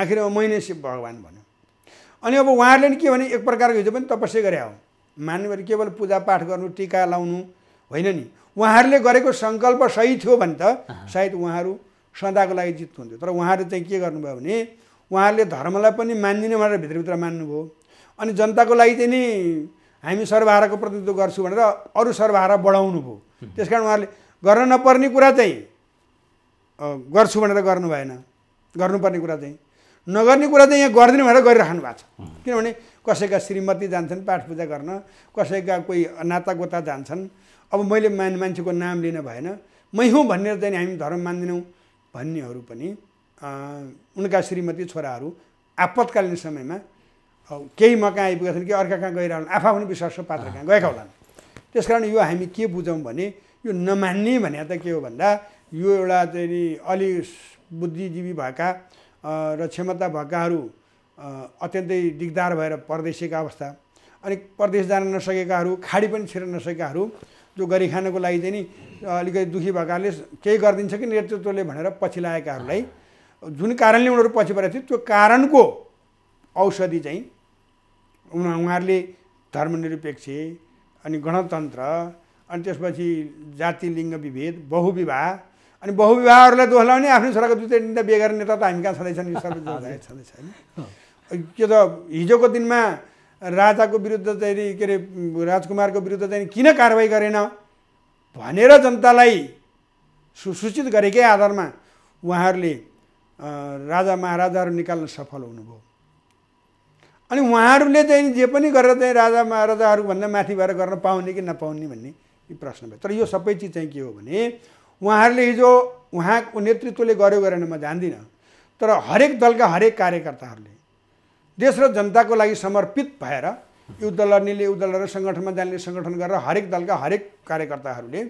आखिरमा मैने शिव भगवान भन्यो। अनि अब उहाँहरूले नि के भने एक प्रकारको हिजो पनि तपस्या गरे हो, मान्ने केवल पूजापाठ गर्नु टीका लाउनु होइन नि, उहाँहरूले गरेको सङ्कल्प सही थियो भने त सायद उहाँहरू सदाको लागि जित्नुहुन्थ्यो। तर उहाँहरू चाहिँ के गर्नुभयो भने उहाँहरूले धर्मलाई पनि मान्दिनँ भनेर भित्रभित्र मान्नुभयो अनि जनताको लागि चाहिँ नि हामी सर्वहाराको प्रतिनिधित्व गर्छु भनेर अरू सर्वहारा बढाउनु भयो। त्यसकारण उहाँहरूले गर्न नपर्ने कुरा चाहिँ गर्छु भनेर गर्नु भएन, गर्नुपर्ने कुरा चाहिँ नगर्ने कुरा चाहिँ यहाँ गर्दिनँ भनेर गरिराख्नु भएको छ। किनभने कसैका श्रीमती जान्छन् पाठ पूजा गर्न, कसैका कोही नातागोता जान्छन्। अब मैले मान मान्छेको नाम लिन भएन, मै हुँ भनेर चाहिँ हामी धर्म मान्दैनौँ भन्नेहरू पनि उनका श्रीमती छोराहरू आपतकालीन समयमा केही म कहाँ आइपुगेछन् कि अर्का कहाँ गइरहनु आफा पनि विश्वासको पात्र कहाँ गएका होलान्। त्यसकारण यो हामी के बुझौँ भने यो नमान्ने भने त के हो भन्दा यो एउटा चाहिँ नि अलि बुद्धिजीवी भएका र क्षमता भएकाहरू अत्यन्तै दिगदार भएर परदेशीका अवस्था, अनि परदेश जान नसकेकाहरू, खाडी पनि छिर्न नसकेकाहरू, जो गरी खानको लागि चाहिँ नि अलिकति दुःखी भएकाले केही गरिदिन्छ कि नेतृत्वले भनेर पछि लागेकाहरूलाई जुन कारणले उनीहरू पछि परेको थियो त्यो कारणको औषधि चाहिँ उहाँहरूले धर्मनिरपेक्ष अनि गणतन्त्र अनि त्यसपछि जाति लिङ्ग विभेद बहुविवाह अनि बहुविवाहहरूलाई दोष लगाउने आफ्नो छोराको दुईवटा तिनवटा बिहे गर्ने नेता त हामी कहाँ छँदैछन्? यो सबै छँदैछ होइन। त्यो त हिजोको दिनमा राजाको विरुद्ध चाहिँ के अरे राजकुमारको विरुद्ध चाहिँ किन कारवाही गरेन भनेर जनतालाई सुसूचित गरेकै आधारमा उहाँहरूले राजा महाराजाहरू निकाल्न सफल हुनुभयो। अनि उहाँहरूले चाहिँ जे पनि गरेर चाहिँ राजा महाराजाहरूभन्दा माथि भएर गर्न पाउने कि नपाउने भन्ने प्रश्न भयो। तर यो सबै चिज चाहिँ के हो भने उहाँहरूले हिजो उहाँको नेतृत्वले गर्यो गरेन म जान्दिनँ, तर हरेक दलका हरेक कार्यकर्ताहरूले देश र जनताको लागि समर्पित भएर युद्ध लड्नेले युद्ध लडेर सङ्गठनमा जानेले सङ्गठन गरेर हरेक दलका हरेक कार्यकर्ताहरूले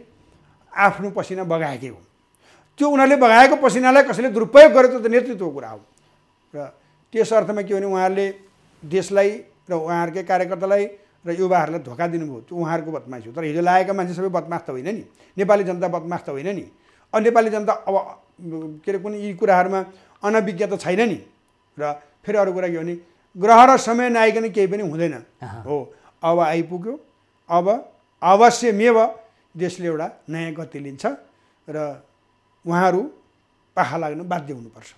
आफ्नो पसिना बगाएकै हो। त्यो उनीहरूले बगाएको पसिनालाई कसैले दुरुपयोग गर्यो त्यो त नेतृत्वको कुरा हो। र त्यस अर्थमा के भने उहाँहरूले देशलाई र उहाँहरूकै कार्यकर्तालाई र युवाहरूलाई धोका दिनुभयो, त्यो उहाँहरूको बदमासी हो। तर हिजो लागेका मान्छे सबै बदमास त होइन नि, नेपाली जनता बदमास त होइन नि, अनि नेपाली जनता अब के अरे कुनै यी कुराहरूमा अनभिज्ञ त छैन नि। र फेरि अरू कुरा के भने ग्रह र समय नआइकन केही पनि हुँदैन हो। अब आइपुग्यो, अब अवश्यमेव देशले एउटा नयाँ गति लिन्छ र उहाँहरू पाखा लाग्न बाध्य हुनुपर्छ।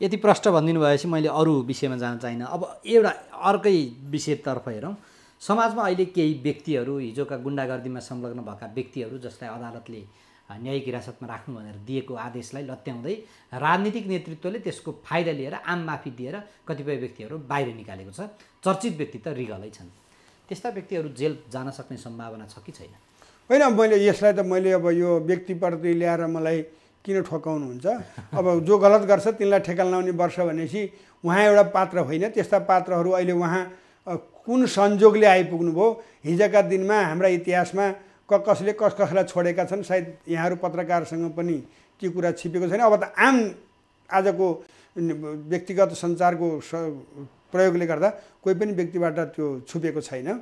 यति प्रश्न भनिदिनु भएपछि मैले अरू विषयमा जान चाहिनँ। अब एउटा अर्कै विषयतर्फ हेरौँ। समाजमा अहिले केही व्यक्तिहरू हिजोका गुण्डागर्दीमा संलग्न भएका व्यक्तिहरू जसलाई अदालतले न्यायिक हिरासतमा राख्नु भनेर दिएको आदेशलाई लत्याउँदै राजनीतिक नेतृत्वले त्यसको फाइदा लिएर आम माफी दिएर कतिपय व्यक्तिहरू बाहिर निकालेको छ। चर्चित व्यक्ति त रिगलै छन्। त्यस्ता व्यक्तिहरू जेल जान सक्ने सम्भावना छ कि छैन? होइन, मैले यसलाई त मैले अब यो व्यक्तिप्रति ल्याएर मलाई किन ठोकाउनुहुन्छ? अब जो गलत गर्छ तिनलाई ठेका लगाउने वर्ष भनेपछि उहाँ एउटा पात्र होइन। त्यस्ता पात्रहरू अहिले उहाँ कुन संयोगले आइपुग्नुभयो? हिजोका दिनमा हाम्रा इतिहासमा क कसले कस कसलाई छोडेका छन्? सायद यहाँहरू पत्रकारसँग पनि के कुरा छिपेको छैन। अब त आम आजको व्यक्तिगत सञ्चारको प्रयोगले गर्दा कोही पनि व्यक्तिबाट त्यो छुपेको छैन।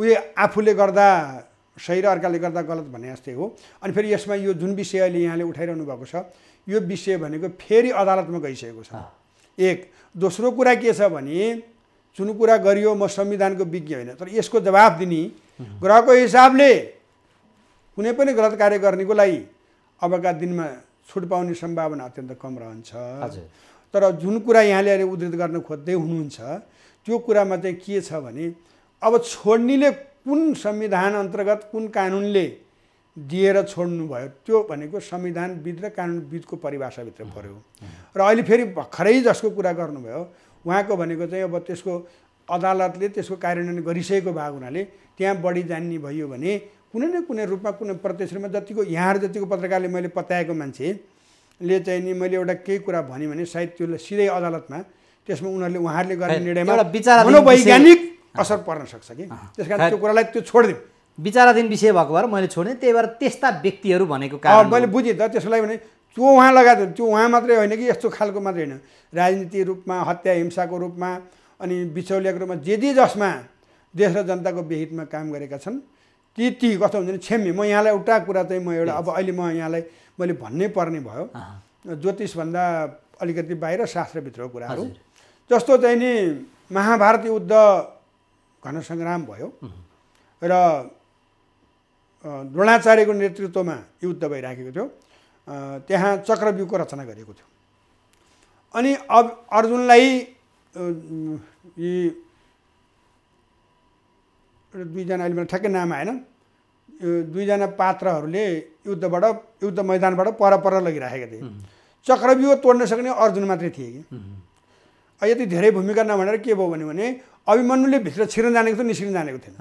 उयो आफूले गर्दा सही र अर्काले गर्दा गलत भने जस्तै हो। अनि फेरि यसमा यो जुन विषय अहिले यहाँले उठाइरहनु भएको छ यो विषय भनेको फेरि अदालतमा गइसकेको छ। एक दोस्रो कुरा के छ भने जुन कुरा गरियो म संविधानको विज्ञ होइन, तर यसको जवाब दिने ग्रहको हिसाबले कुनै पनि गलत कार्य गर्नेको लागि अबका दिनमा छुट पाउने सम्भावना अत्यन्त कम रहन्छ। तर जुन कुरा यहाँले अहिले उद्धृत गर्न खोज्दै हुनुहुन्छ त्यो कुरामा चाहिँ के छ भने अब छोड्नेले कुन संविधान अन्तर्गत कुन कानुनले दिएर छोड्नुभयो त्यो भनेको संविधानविद र कानुनविदको परिभाषाभित्र पर्यो। र अहिले फेरि भर्खरै जसको कुरा गर्नुभयो उहाँको भनेको चाहिँ अब त्यसको अदालतले त्यसको कार्यान्वयन गरिसकेको भाग हुनाले त्यहाँ बढी जान्ने भयो भने कुनै न कुनै रूपमा कुनै प्रतिश्रमा जतिको यहाँ जतिको पत्रकारले मैले पताएको मान्छेले चाहिँ नि मैले एउटा केही कुरा भने भने सायद त्यो सिधै अदालतमा त्यसमा उनीहरूले उहाँहरूले गर्ने निर्णयमा मनोवैज्ञानिक असर पर्न सक्छ कि त्यसकारण त्यो कुरालाई त्यो छोड्दियौ। विचाराधीन विषय भएको भएर मैले छोडेँ, त्यही भएर त्यस्ता व्यक्तिहरू भनेको कारण मैले बुझेँ त त्यसलाई भने त्यो उहाँ लगातार त्यो उहाँ मात्रै होइन कि यस्तो खालको मात्रै होइन, राजनीतिक रूपमा हत्या हिंसाको रूपमा अनि बिचौलियाको रूपमा जे जे जसमा देश र जनताको विहितमा काम गरेका छन् ती ती कस्तो हुन्छ नि क्षम्य। म यहाँलाई एउटा कुरा चाहिँ म एउटा अब अहिले म यहाँलाई मैले भन्नै पर्ने भयो, ज्योतिषभन्दा अलिकति बाहिर शास्त्रभित्रको कुराहरू जस्तो चाहिँ नि महाभारत युद्ध घनसङ्ग्राम भयो र द्रोणाचार्यको नेतृत्वमा युद्ध भइराखेको थियो, त्यहाँ चक्रव्यूहको रचना गरिएको थियो। अनि अब अर्जुनलाई यी दुईजना अहिले मलाई ठ्याक्कै नाम आएन दुईजना पात्रहरूले युद्धबाट युद्ध मैदानबाट पर पर लगिराखेका थिए, चक्रव्यूह तोड्न सक्ने अर्जुन मात्रै थिए कि यति धेरै भूमिका नभनेर के भयो भन्यो भने अभिमन्युले भित्र छिर्न जानेको थियो निस्किन जानेको थिएन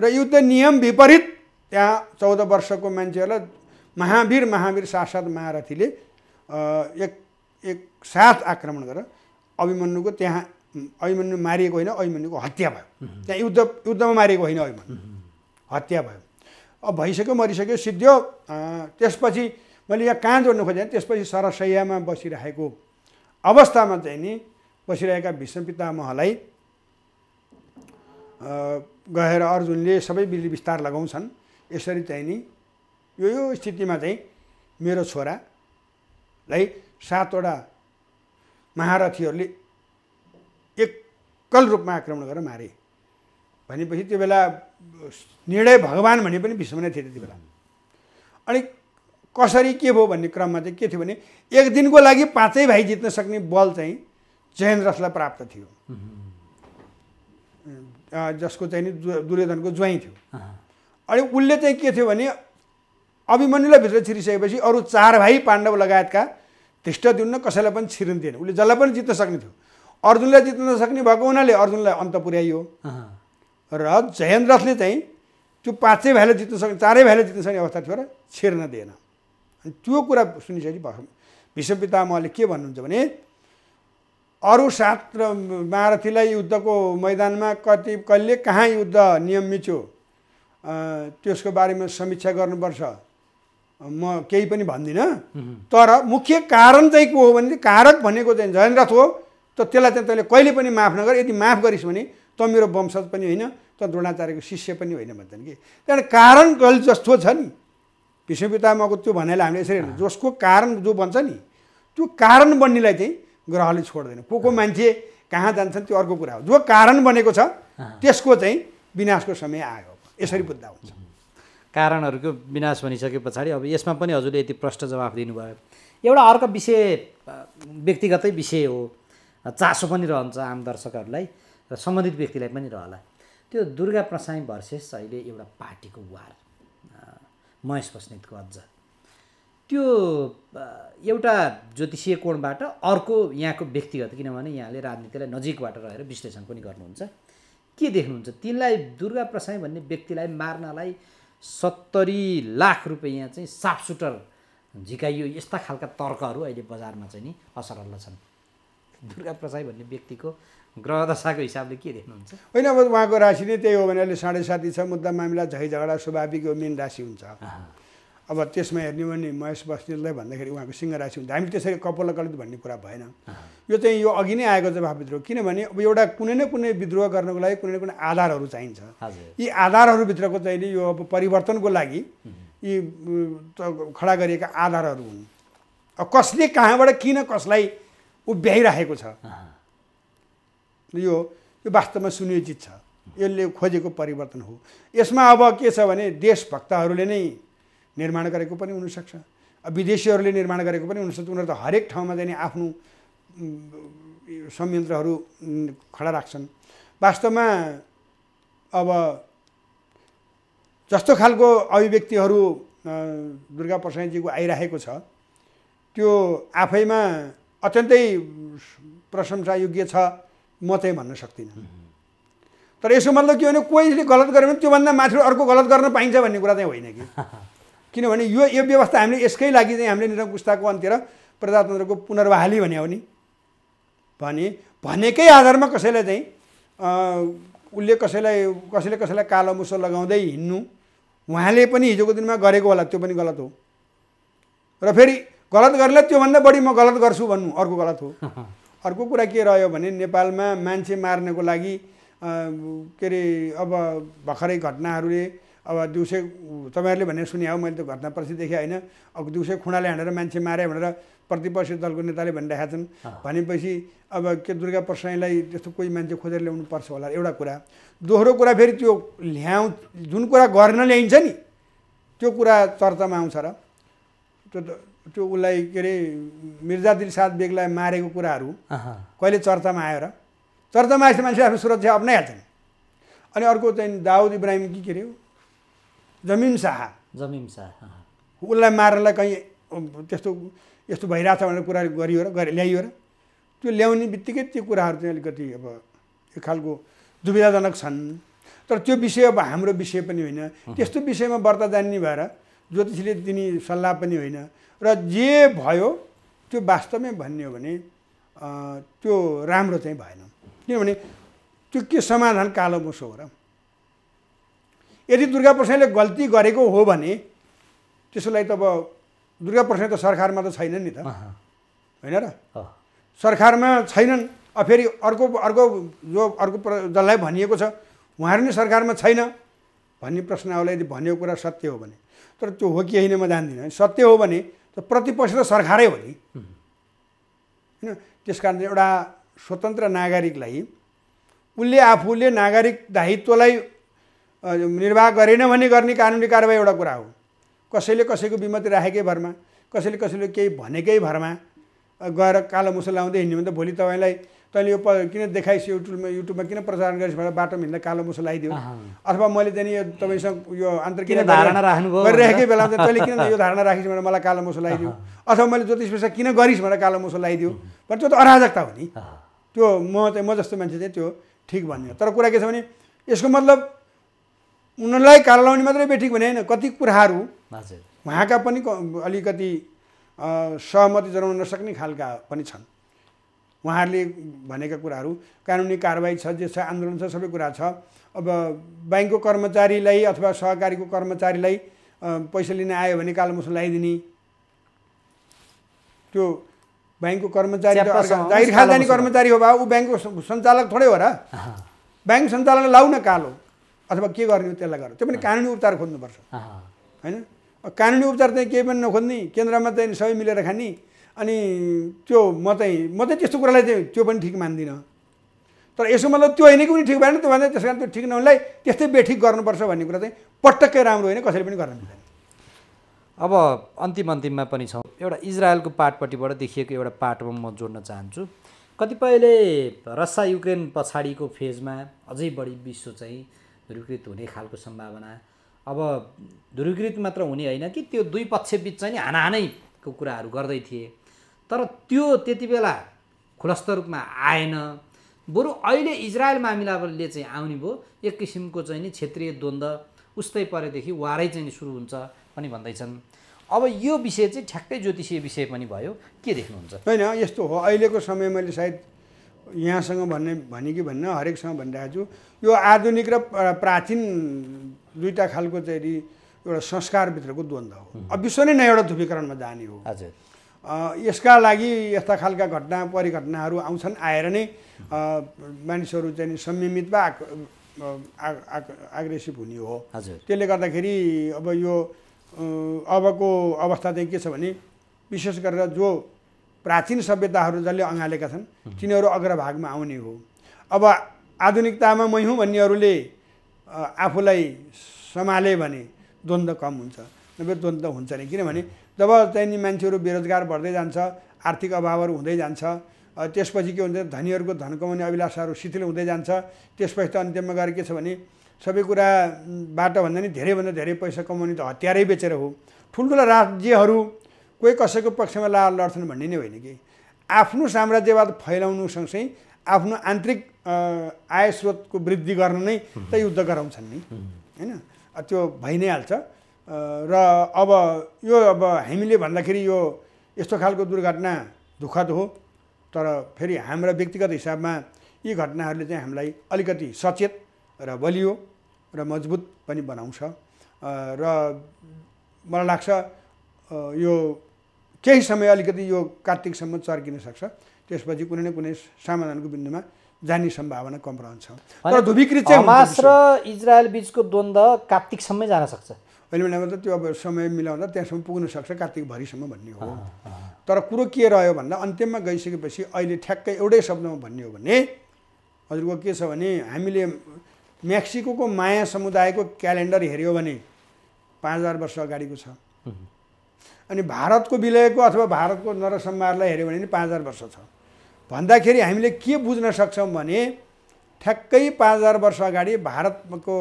र युद्ध नियम विपरीत त्यहाँ चौध वर्षको मान्छेहरूलाई महावीर महावीर साक्षात महारथीले एक एक साथ आक्रमण गरेर अभिमन्युको त्यहाँ अभिमन्यु मारिएको होइन अभिमन्युको हत्या भयो, त्यहाँ युद्ध युद्धमा मारिएको होइन अभिमन्यु हत्या भयो। अब भइसक्यो मरिसक्यो सिद्धियो। त्यसपछि मैले यहाँ कहाँ जोड्नु खोजेँ त्यसपछि सरसैयामा बसिरहेको अवस्थामा चाहिँ नि बसिरहेका भीष्म पितामहलाई गएर अर्जुनले सबै बिजली विस्तार लगाउँछन् यसरी चाहिँ नि यो यो स्थितिमा चाहिँ मेरो छोरालाई सातवटा महारथीहरूले एकल रूपमा आक्रमण गरेर मारे भनेपछि त्यो बेला निर्णय भगवान् भने पनि भीष्म नै थिए त्यति बेला। अनि कसरी के भयो भन्ने क्रममा चाहिँ के थियो भने एक दिनको लागि पाँचै भाइ जित्न सक्ने बल चाहिँ जयन्द्रथलाई प्राप्त थियो जसको चाहिँ नि दुर्योधनको ज्वाइँ थियो। अनि उसले चाहिँ के थियो भने अभिमन्युलाई भित्र छिरिसकेपछि अरू चार भाइ पाण्डव लगायतका धृष्टद्युम्न कसैलाई पनि छिरिन दिएन, उसले जसलाई पनि जित्न सक्ने थियो। अर्जुनलाई जित्न नसक्ने भएको हुनाले अर्जुनलाई अन्त पुर्याइयो र जयन्द्रथले चाहिँ त्यो पाँचै भाइले जित्न सक्ने चारै भाइले जित्न सक्ने अवस्था थियो र छिर्न दिएन। अनि त्यो कुरा सुनिसकेपछि भीष्म पितामहले के भन्नुहुन्छ भने अरू सात महारथीलाई युद्धको मैदानमा कति कहिले कहाँ युद्ध नियम मिच्यो त्यसको बारेमा समीक्षा गर्नुपर्छ, म केही पनि भन्दिनँ। तर मुख्य कारण चाहिँ को हो भने कारक भनेको चाहिँ जयन्द्रथ हो, त त्यसलाई चाहिँ तैँले कहिले पनि माफ नगर, यदि माफ गरिस् भने त मेरो वंशज पनि होइन त द्रोणाचार्यको शिष्य पनि होइन भन्छन् कि। त्यहाँ कारण गल जस्तो छ नि भीष्म पितामहको त्यो भन्नाले हामीले यसरी हेर्नु जसको कारण जो भन्छ नि त्यो कारण बन्नेलाई चाहिँ ग्रहले छोड्दैन। को को मान्छे कहाँ जान्छन् त्यो अर्को कुरा हो, जो कारण बनेको छ त्यसको चाहिँ विनाशको समय आयो यसरी बुझ्दा हुन्छ। कारणहरूको विनाश भनिसके पछाडि अब यसमा पनि हजुरले यति प्रष्ट जवाफ दिनुभयो। एउटा अर्को विषय व्यक्तिगतै विषय हो, चासो पनि रहन्छ आम दर्शकहरूलाई र सम्बन्धित व्यक्तिलाई पनि रहला, त्यो दुर्गा प्रसाई भर्सेस अहिले एउटा पार्टीको वार महेश बस्नेतको अझ त्यो एउटा ज्योतिषीय कोणबाट अर्को यहाँको व्यक्तिगत किनभने यहाँले राजनीतिलाई नजिकबाट रहेर विश्लेषण पनि गर्नुहुन्छ के देख्नुहुन्छ तिनलाई दुर्गा प्रसाई भन्ने व्यक्तिलाई मार्नलाई सत्तरी लाख रुपैयाँ चाहिँ सापसुटर झिकाइयो यस्ता खालका तर्कहरू अहिले बजारमा चाहिँ नि असरल छन्। दुर्गा प्रसाई भन्ने व्यक्तिको ग्रहदशाको हिसाबले के देख्नुहुन्छ? होइन अब उहाँको राशि नै त्यही हो भने अहिले साढे साती छ, मुद्दा मामिला झै झगडा स्वाभाविक हो, मेन राशि हुन्छ। अब त्यसमा हेर्ने हो भने महेश बस्नेतलाई भन्दाखेरि उहाँको सिंह राशि हुन्छ, हामी त्यसरी कपोलकल्पित भन्ने कुरा भएन। यो चाहिँ यो अघि नै आएको जवाफ विद्रोह किनभने अब एउटा कुनै न कुनै विद्रोह गर्नको लागि कुनै न कुनै आधारहरू चाहिन्छ, यी आधारहरूभित्रको चाहिँ नि यो अब परिवर्तनको लागि यी खडा गरिएका आधारहरू हुन्। अब कसले कहाँबाट किन कसलाई उभ्याइराखेको छ यो यो वास्तवमा सुनियोजित छ, यसले खोजेको परिवर्तन हो। यसमा अब के छ भने देशभक्तहरूले नै निर्माण गरेको पनि हुनसक्छ, विदेशीहरूले निर्माण गरेको पनि हुनसक्छ, उनीहरू त हरेक ठाउँमा चाहिँ आफ्नो संयन्त्रहरू खडा राख्छन्। वास्तवमा अब जस्तो खालको अभिव्यक्तिहरू दुर्गा प्रसाईजीको आइरहेको छ त्यो आफैमा अत्यन्तै प्रशंसायोग्य छ, म चाहिँ भन्न सक्दिनँ। तर यसको मतलब के हो भने कोहीले गलत गर्यो भने त्यो भन्दा माथि अर्को गलत गर्न पाइन्छ भन्ने कुरा चाहिँ होइन कि। किनभने यो यो व्यवस्था हामीले यसकै लागि चाहिँ हामीले निरङ्कुशताको अन्त्य र प्रजातन्त्रको पुनर्बहाली भन्यो नि भने भनेकै आधारमा कसैलाई चाहिँ उले कसैलाई कसैले कसैलाई कालो मुसो लगाउँदै हिन्नु उहाँले पनि हिजोको दिनमा गरेको होला त्यो पनि गलत हो। र फेरि गलत गर्नेले त्यो भन्दा बढी म गलत गर्छु भन्नु अर्को गलत हो। अर्को कुरा के रह्यो भने नेपालमा मान्छे मार्नको लागि के अरे अब भर्खरै घटनाहरूले अब दिउँसै तपाईहरुले भनेर सुने हो, मैले त घटना पछि देखे हैन। अब दिउँसै खुणाले हानेर मान्छे मारे भनेर प्रतिपक्षी दलको नेताले भनिरहेका छन् भनेपछि अब के दुर्गा प्रसाईलाई त्यस्तो कोही मान्छे खोजेर ल्याउनु पर्छ होला, एउटा कुरा। दोस्रो कुरा फेरि त्यो ल्याउ जुन कुरा गर्न ल्याइन्छ नि त्यो कुरा चर्चामा आउँछ र त्यो उसलाई के अरे मिर्जा दिलसाद बेगलाई मारेको कुराहरू कहिले चर्चामा आयो र? चर्चामा आएपछि मान्छे आफ्नो सुरक्षा अप्नाइहाल्छन्। अनि अर्को चाहिँ दाउद इब्राहिम कि के अरे हो जमिन शाह जमिन शाह उसलाई मार्नलाई कहीँ त्यस्तो यस्तो भइरहेछ भनेर कुरा गरियो र गरे ल्याइयो र? त्यो ल्याउने बित्तिकै त्यो कुराहरू चाहिँ अलिकति अब एक खालको दुविधाजनक छन्। तर त्यो विषय अब हाम्रो विषय पनि होइन, त्यस्तो विषयमा व्रत जान्ने भएर ज्योतिषले दिने सल्लाह पनि होइन। र जे भयो त्यो वास्तवमै भन्ने हो भने त्यो राम्रो चाहिँ भएन। किनभने त्यो के समाधान कालो मुसो हो र? यदि दुर्गा प्रसाईले गल्ती गरेको हो भने त्यसोलाई त अब दुर्गा प्रसाई त सरकारमा त छैनन् नि त, होइन र? सरकारमा छैनन्। अब फेरि अर्को अर्को जो अर्को जसलाई भनिएको छ उहाँहरू नै सरकारमा छैन भन्ने प्रश्नलाई यदि भनेको कुरा सत्य हो भने, तर त्यो हो कि होइन म जान्दिनँ, सत्य हो भने त प्रतिपक्ष त सरकारै हो नि, होइन? त्यस कारण एउटा स्वतन्त्र नागरिकलाई उसले आफूले नागरिक दायित्वलाई निर्वाह गरेन भने गर्ने कानुनी कारवाही एउटा कुरा हो। कसैले कसैको बिमति राखेकै भरमा, कसैले कसैले केही भनेकै भरमा गएर कालो मुसो लाउँदै हिँड्यो भने त भोलि तपाईँलाई तैँले यो किन देखाइस् युट्युबमा युट्युबमा किन प्रसारण गरिस् भनेर बाटोमा हिँड्दा कालो मुसो लगाइदियो, अथवा मैले चाहिँ यो तपाईँसँग यो अन्तर्क्रिया गरिरहेकै बेला तैँले किन यो धारणा राखिस् भनेर मलाई कालो मुसो लगाइदियो, अथवा मैले ज्योतिष विषय किन गरिस् भनेर कालो मुसो लगाइदियो भने त्यो त अराजकता हो नि। त्यो म चाहिँ म जस्तो मान्छे चाहिँ त्यो ठिक भन्दिनँ। तर कुरा के छ भने यसको मतलब उनीहरूलाई कालो लाउने मात्रै बेठिक भने होइन, कति कुराहरू उहाँका पनि अलिकति सहमति जनाउन नसक्ने खालका पनि छन्। उहाँहरूले भनेका कुराहरू कानुनी कारवाही छ, जे छ आन्दोलन छ, सबै कुरा छ। अब ब्याङ्कको कर्मचारीलाई अथवा सहकारीको कर्मचारीलाई पैसा लिन आयो भने कालो मुसो लगाइदिने, त्यो ब्याङ्कको कर्मचारी जाहिर खाल जाने कर्मचारी हो भए ऊ ब्याङ्कको सञ्चालक थोरै हो र? ब्याङ्क सञ्चालकलाई लाउन कालो अथवा के गर्ने हो त्यसलाई गर, त्यो पनि कानुनी उपचार खोज्नुपर्छ, होइन? कानुनी उपचार चाहिँ केही पनि नखोज्ने, केन्द्रमा चाहिँ सबै मिलेर खाने। अनि त्यो म चाहिँ म चाहिँ त्यस्तो कुरालाई चाहिँ त्यो पनि ठिक मान्दिनँ। तर यसो मतलब त्यो होइन कि उनी ठिक भएन त्यो भन्दा, त्यस कारण त्यो ठिक नहुनलाई त्यस्तै बेठिक गर्नुपर्छ भन्ने कुरा चाहिँ पटक्कै राम्रो होइन, कसैले पनि गर्न मिल्दैन। अब अन्तिम अन्तिममा पनि छौँ, एउटा इजरायलको पाटपट्टिबाट देखिएको एउटा पाटमा म जोड्न चाहन्छु। कतिपयले रसिया युक्रेन पछाडिको फेजमा अझै बढी विश्व चाहिँ ध्रुवीकृत हुने खालको सम्भावना, अब ध्रुवीकृत मात्र हुने होइन कि त्यो दुई पक्षबिच चाहिँ नि हानाहानैको कुराहरू गर्दै थिए, तर त्यो त्यति बेला खुलस्त रूपमा आएन। बरु अहिले इजरायल मामिलाले चाहिँ आउने भयो, एक किसिमको चाहिँ नि क्षेत्रीय द्वन्द्व उस्तै परेदेखि वारै चाहिँ सुरु हुन्छ पनि भन्दैछन्। अब यो विषय चाहिँ ठ्याक्कै ज्योतिषीय विषय पनि भयो, के देख्नुहुन्छ? होइन, यस्तो हो अहिलेको समय, मैले सायद यहाँसँग भन्ने भने कि भन्न हरेकसँग भनिरहेको छु, यो आधुनिक र प्राचीन दुईवटा खालको चाहिँ एउटा संस्कारभित्रको द्वन्द्व हो। अब विश्व नै नयाँ एउटा ध्रुवीकरणमा जाने हो। हजुर, यसका लागि यस्ता खालका घटना परिघटनाहरू आउँछन्, आएर नै मानिसहरू चाहिँ संयमित वा आग्रेसिभ हुने हो। त्यसले गर्दाखेरि अब यो अबको अवस्था चाहिँ के छ भने विशेष गरेर जो प्राचीन सभ्यताहरू जसले अँगालेका छन् तिनीहरू अग्रभागमा आउने हो। अब आधुनिकतामा मै हुँ भन्नेहरूले आफूलाई सम्हाले भने द्वन्द्व कम हुन्छ, नभए द्वन्द्व हुन्छ नै। किनभने जब चाहिँ मान्छेहरू बेरोजगार बढ्दै जान्छ, आर्थिक अभावहरू हुँदै जान्छ, त्यसपछि के हुन्छ धनीहरूको धन कमाउने अभिलाषाहरू शिथिल हुँदै जान्छ, त्यसपछि त अन्त्यमा गएर के छ भने सबै कुराबाट भन्दा नि धेरैभन्दा धेरै पैसा कमाउने त हतियारै बेचेर हो। ठुल्ठुला राज्यहरू कोही कसैको पक्षमा ला लड्छन् भन्ने नै होइन कि आफ्नो साम्राज्यवाद फैलाउनु सँगसँगै आफ्नो आन्तरिक आय स्रोत को वृद्धि गर्न नै त युद्ध गराउँछन् नि हैन, त्यो भइ नै हाल्छ। र अब यो अब हामीले भन्दाखेरि यो यस्तो खालको दुर्घटना दुःखद हो, तर फेरि हाम्रा व्यक्तिगत हिसाबमा यी घटनाहरूले चाहिँ हामीलाई अलिकति सचेत र बलियो र मजबुत पनि बनाउँछ। र मलाई लाग्छ यो केही समय अलिकति यो कार्तिकसम्म चर्किन सक्छ, त्यसपछि कुनै न कुनै समाधानको बिन्दुमा जाने सम्भावना कम रहन्छ। तर ध्रुवीकृत चाहिँ हमास र इजरायल बीचको द्वन्द्व कार्तिकसम्मै जान सक्छ, अहिले भने मतलब त्यो अब समय मिलाउँदा त्यहाँसम्म पुग्न सक्छ, कार्तिक भरिसम्म भन्ने हो। तर कुरो के रह्यो भन्दा अन्त्यमा गइसकेपछि अहिले ठ्याक्कै एउटै शब्दमा भन्ने हो भने हजुरको के छ भने, हामीले मेक्सिकोको माया समुदायको क्यालेन्डर हेऱ्यौँ भने पाँच हजार वर्ष अगाडिको छ, अनि भारतको विलयको अथवा भारतको नरसंहारलाई हेऱ्यौँ भने पाँच हजार वर्ष छ भन्दाखेरि हामीले के बुझ्न सक्छौँ भने ठ्याक्कै पाँच हजार वर्ष अगाडि भारतको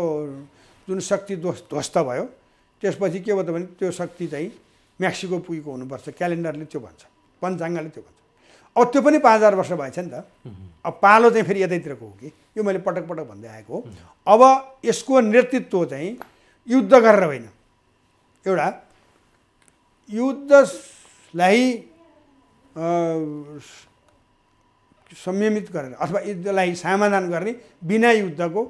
जुन शक्ति ध्वस्त भयो त्यसपछि के भयो त भने त्यो शक्ति चाहिँ मेक्सिको पुगेको हुनुपर्छ, क्यालेन्डरले त्यो भन्छ, पञ्चाङ्गले त्यो भन्छ। अब त्यो पनि पाँच हजार वर्ष भएछ नि त, अब पालो चाहिँ फेरि यतैतिरको हो कि, यो मैले पटक पटक भन्दै आएको हो। अब यसको नेतृत्व चाहिँ युद्ध गरेर होइन, एउटा युद्धलाई संयमित गरेर अथवा युद्धलाई समाधान गर्ने बिना युद्धको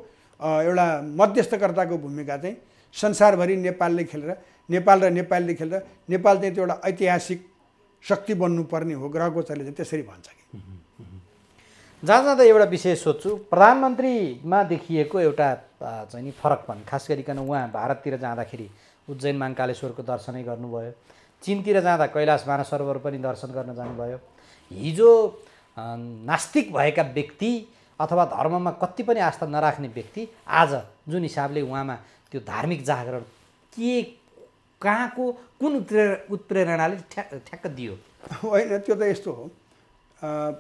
एउटा मध्यस्थकर्ताको भूमिका चाहिँ संसारभरि नेपालले खेलेर नेपाल र नेपालले खेलेर नेपाल चाहिँ त्यो एउटा ऐतिहासिक शक्ति बन्नुपर्ने हो, ग्रहगोचरले चाहिँ त्यसरी भन्छ कि। जहाँ जाँदा एउटा विषय सोध्छु, प्रधानमन्त्रीमा देखिएको एउटा चाहिँ नि फरकपन, खास गरिकन उहाँ भारततिर जाँदाखेरि उज्जैन महाकालेश्वरको दर्शनै गर्नुभयो, चीनतिर जाँदा कैलाश मानसरोवर पनि दर्शन गर्न जानुभयो। हिजो नास्तिक भएका व्यक्ति अथवा धर्ममा कति पनि आस्था नराख्ने व्यक्ति आज जुन हिसाबले उहाँमा त्यो धार्मिक जागरण के कहाँको कुन उत्प्रेर उत्प्रेरणाले ठ्याक ठ्याक्क दियो? होइन त्यो त यस्तो हो,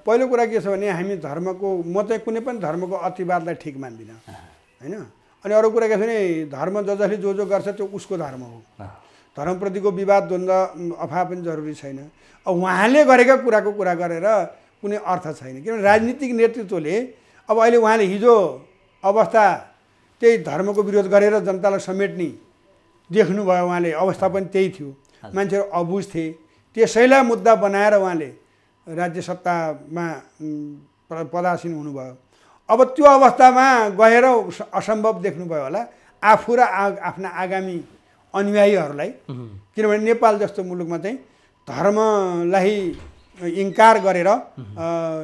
पहिलो कुरा के छ भने हामी धर्मको, म चाहिँ कुनै पनि धर्मको अतिवादलाई ठिक मान्दिनँ होइन। अनि अरू कुरा के छ भने धर्म ज जसले जो जो गर्छ त्यो उसको धर्म हो, धर्मप्रतिको विवाद द्वन्द्व अफवाह पनि जरुरी छैन। अब उहाँले गरेका कुराको कुरा गरेर कुनै अर्थ छैन, किनभने राजनीतिक नेतृत्वले अब अहिले उहाँले हिजो अवस्था त्यही धर्मको विरोध गरेर जनतालाई समेट्ने देख्नुभयो, उहाँले अवस्था पनि त्यही थियो, मान्छेहरू अबुझ थिए, त्यसैलाई मुद्दा बनाएर उहाँले राज्य सत्तामा पदासीन हुनुभयो। अब त्यो अवस्थामा गएर असम्भव देख्नुभयो होला आफू र आफ्ना आगामी अनुयायीहरूलाई, किनभने नेपाल जस्तो मुलुकमा चाहिँ धर्मलाई इन्कार गरेर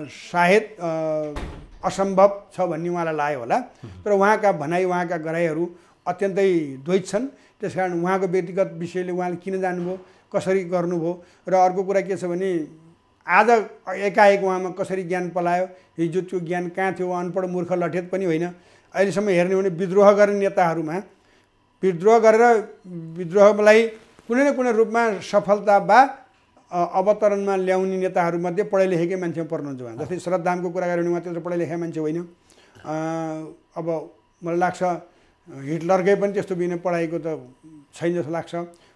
सायद असम्भव छ भन्ने उहाँलाई लाग्यो होला। तर उहाँका भनाइ उहाँका गराइहरू अत्यन्तै द्वैत छन्, त्यस कारण उहाँको व्यक्तिगत विषयले उहाँले किन जानुभयो, कसरी गर्नुभयो, र अर्को कुरा के छ भने आज एकाएक उहाँमा कसरी ज्ञान पलायो, हिजो त्यो ज्ञान कहाँ थियो, अनपढ मूर्ख लठेत पनि होइन। अहिलेसम्म हेर्ने हो भने विद्रोह गर्ने नेताहरूमा विद्रोह गरेर विद्रोहलाई कुनै न कुनै रूपमा सफलता वा अवतरणमा ल्याउने नेताहरूमध्ये पढे लेखेकै मान्छे पर्नुहुन्छ। उहाँ जस्तै श्रद्धामको कुरा गऱ्यो भने उहाँ त्यत्रो पढे लेखेका मान्छे होइन। अब मलाई लाग्छ हिटलरकै पनि त्यस्तो बिना पढाएको त छैन जस्तो लाग्छ,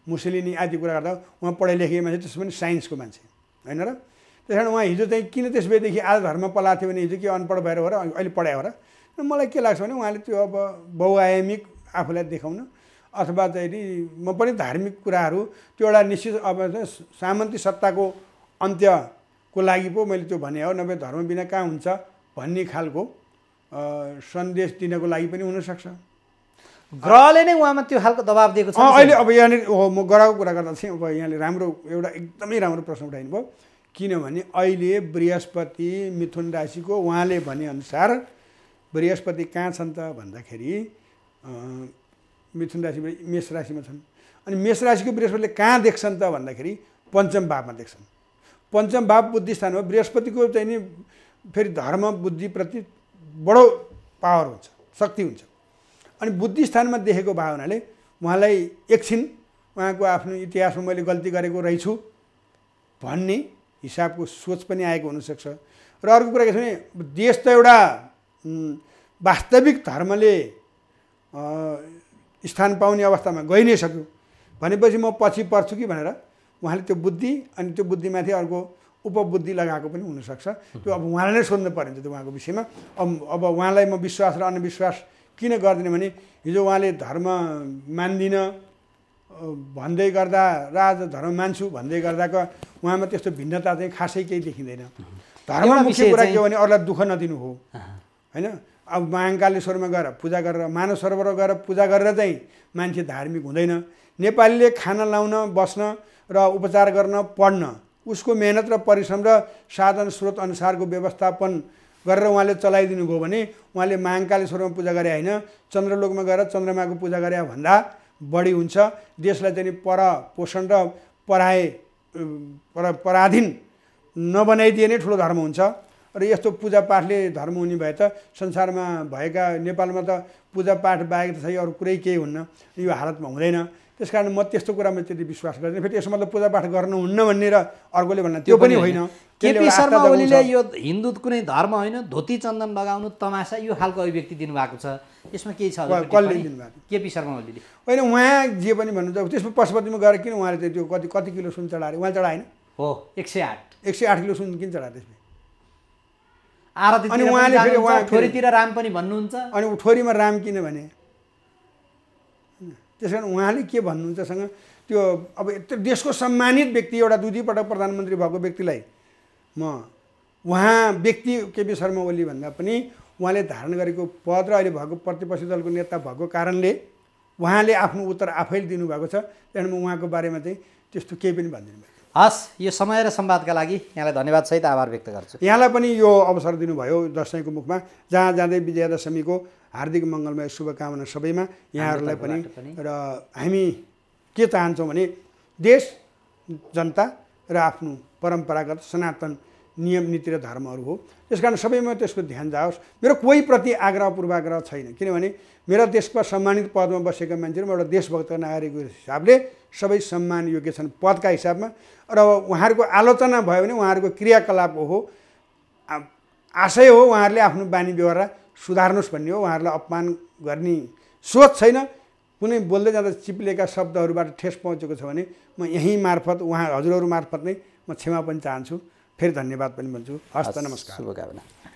मुसोलिनी आदि कुरा गर्दा उहाँ पढे लेखेकै मान्छे, त्यसो पनि साइन्सको मान्छे होइन र। त्यस कारण उहाँ हिजो चाहिँ किन त्यसबेदेखि आज धर्म पलाएको थियो भने हिजो के अनपढ भएर हो र अहिले पढायो हो र? मलाई के लाग्छ भने उहाँले त्यो अब बहुआयामिक आफूलाई देखाउन अथवा चाहिँ म पनि धार्मिक कुराहरू त्यो एउटा निश्चित अब सामन्ती सत्ताको अन्त्यको लागि पो मैले त्यो भने हो, नभए धर्म बिना कहाँ हुन्छ भन्ने खालको सन्देश दिनको लागि पनि हुनसक्छ। ग्रहले नै उहाँमा त्यो खालको दबाब दिएको छ अहिले। अब यहाँनिर हो, म ग्रहको कुरा गर्दा चाहिँ अब यहाँले राम्रो एउटा एकदमै राम्रो प्रश्न उठाइनु भयो, किनभने अहिले बृहस्पति मिथुन राशिको, उहाँले भनेअनुसार बृहस्पति कहाँ छन् त भन्दाखेरि मिथुन राशि मेष राशिमा छन्। अनि मेष राशिको बृहस्पतिले कहाँ देख्छन् त भन्दाखेरि पञ्चम भावमा देख्छन्। पञ्चम भाव बुद्धि स्थान हो, बृहस्पतिको चाहिँ नि फेरि धर्म बुद्धिप्रति बडो पावर हुन्छ, शक्ति हुन्छ। अनि बुद्धि स्थानमा देखेको भावनाले उहाँलाई एकछिन उहाँको आफ्नो इतिहासमा मैले गल्ती गरेको रहेछु भन्ने हिसाबको सोच पनि आएको हुनसक्छ। र अर्को कुरा के छ भने देश त एउटा वास्तविक धर्मले स्थान पाउने अवस्थामा गइ नै सक्यो भनेपछि म पछि पर्छु कि भनेर उहाँले त्यो बुद्धि अनि त्यो बुद्धिमाथि अर्को उपबुद्धि लगाएको पनि हुन सक्छ। त्यो अब उहाँले नै सोध्नु पर्ने हुन्छ त्यो उहाँको विषयमा। अब उहाँलाई म विश्वास र अन्धविश्वास किन गर्दिनँ भने हिजो उहाँले धर्म मान्दिनँ भन्दै गर्दा र आज धर्म मान्छु भन्दै गर्दाको उहाँमा त्यस्तो भिन्नता चाहिँ खासै केही देखिँदैन। धर्म मुख्य कुरा के हो भने अरूलाई दुःख नदिनु हो हैन। अब महाङ्कालेश्वरमा गएर पूजा गरेर मानव सरोवर गएर पूजा गरेर चाहिँ मान्छे धार्मिक हुँदैन। नेपालीले खाना लाउन बस्न र उपचार गर्न पढ्न उसको मेहनत र परिश्रम र साधन स्रोत अनुसारको व्यवस्थापन गरेर उहाँले चलाइदिनु भयो भने उहाँले महाङ्कालेश्वरमा पूजा गरे होइन चन्द्रलोकमा गएर चन्द्रमाको पूजा गरे भन्दा बढी हुन्छ। देशलाई चाहिँ पर पोषण र पराए पर पराधीन नबनाइदिए नै ठुलो धर्म हुन्छ। र यस्तो पूजापाठले धर्म हुने भए त संसारमा भएका नेपालमा त पूजापाठ बाहेक त अरू कुरै केही हुन्न। यो हालतमा हुँदैन। त्यस कारण म त्यस्तो कुरामा त्यति विश्वास गर्दिनँ। फेरि यसो मतलब पूजापाठ गर्नुहुन्न भन्ने र अर्कोले भन्ला त्यो पनि होइन। केपी शर्मा ओलीले यो हिन्दू कुनै धर्म होइन धोती चन्दन लगाउनु तमासा यो खालको अभिव्यक्ति दिनुभएको छ। यसमा केही छ कसले दिनुभएको? केपी शर्मा ओलीले होइन। उहाँ जे पनि भन्नुहुन्छ त्यसमा पशुपतिमा गएर किन उहाँले त्यो कति कति किलो सुन चढाएर उहाँ चढाएन हो एक सय आठ एक सय आठ किलो सुन किन चढाए त्यसमा? अनि उहाँले फेरि उहाँ ठोरीतिर राम पनि भन्नुहुन्छ। अनि ठोरीमा राम किन भने? त्यस कारण उहाँले के भन्नुहुन्छसँग त्यो अब देशको सम्मानित व्यक्ति एउटा दुई दुईपटक प्रधानमन्त्री भएको व्यक्तिलाई म उहाँ व्यक्ति केपी शर्मा ओली भन्दा पनि उहाँले धारण गरेको पद र अहिले भएको प्रतिपक्षी दलको नेता भएको कारणले उहाँले आफ्नो उत्तर आफैले दिनुभएको छ। त्यहाँबाट म उहाँको बारेमा चाहिँ त्यस्तो केही पनि भन्दिनँ। हस्, यो समय र संवादका लागि यहाँलाई धन्यवादसहित आभार व्यक्त गर्छु। यहाँलाई पनि यो अवसर दिनुभयो दसैँको मुखमा जहाँ जाँदै विजया दशमीको हार्दिक मङ्गलमय शुभकामना सबैमा यहाँहरूलाई पनि। र हामी के चाहन्छौँ भने देश जनता र आफ्नो परम्परागत सनातन नियम नीति र धर्महरू हो। त्यस कारण सबैमा त्यसको ध्यान जाओस्। मेरो कोही प्रति आग्रह पूर्वाग्रह छैन किनभने मेरा देशमा सम्मानित पदमा बसेका मान्छेहरू एउटा देशभक्त नागरिकको हिसाबले सबै सम्मान योग्य छन् पदका हिसाबमा। र उहाँहरूको आलोचना भयो भने उहाँहरूको क्रियाकलाप हो आशय हो उहाँहरूले आफ्नो बानी व्यवहार सुधार्नुहोस् भन्ने हो। उहाँहरूलाई अपमान गर्ने सोच छैन। कुनै बोल्दै जाँदा चिप्लेका शब्दहरूबाट ठेस पहुँचेको छ भने म यहीँ मार्फत उहाँ हजुरहरू मार्फत नै म क्षमा पनि चाहन्छु। फेरि धन्यवाद पनि भन्छु। हस्त, नमस्कार, शुभकामना।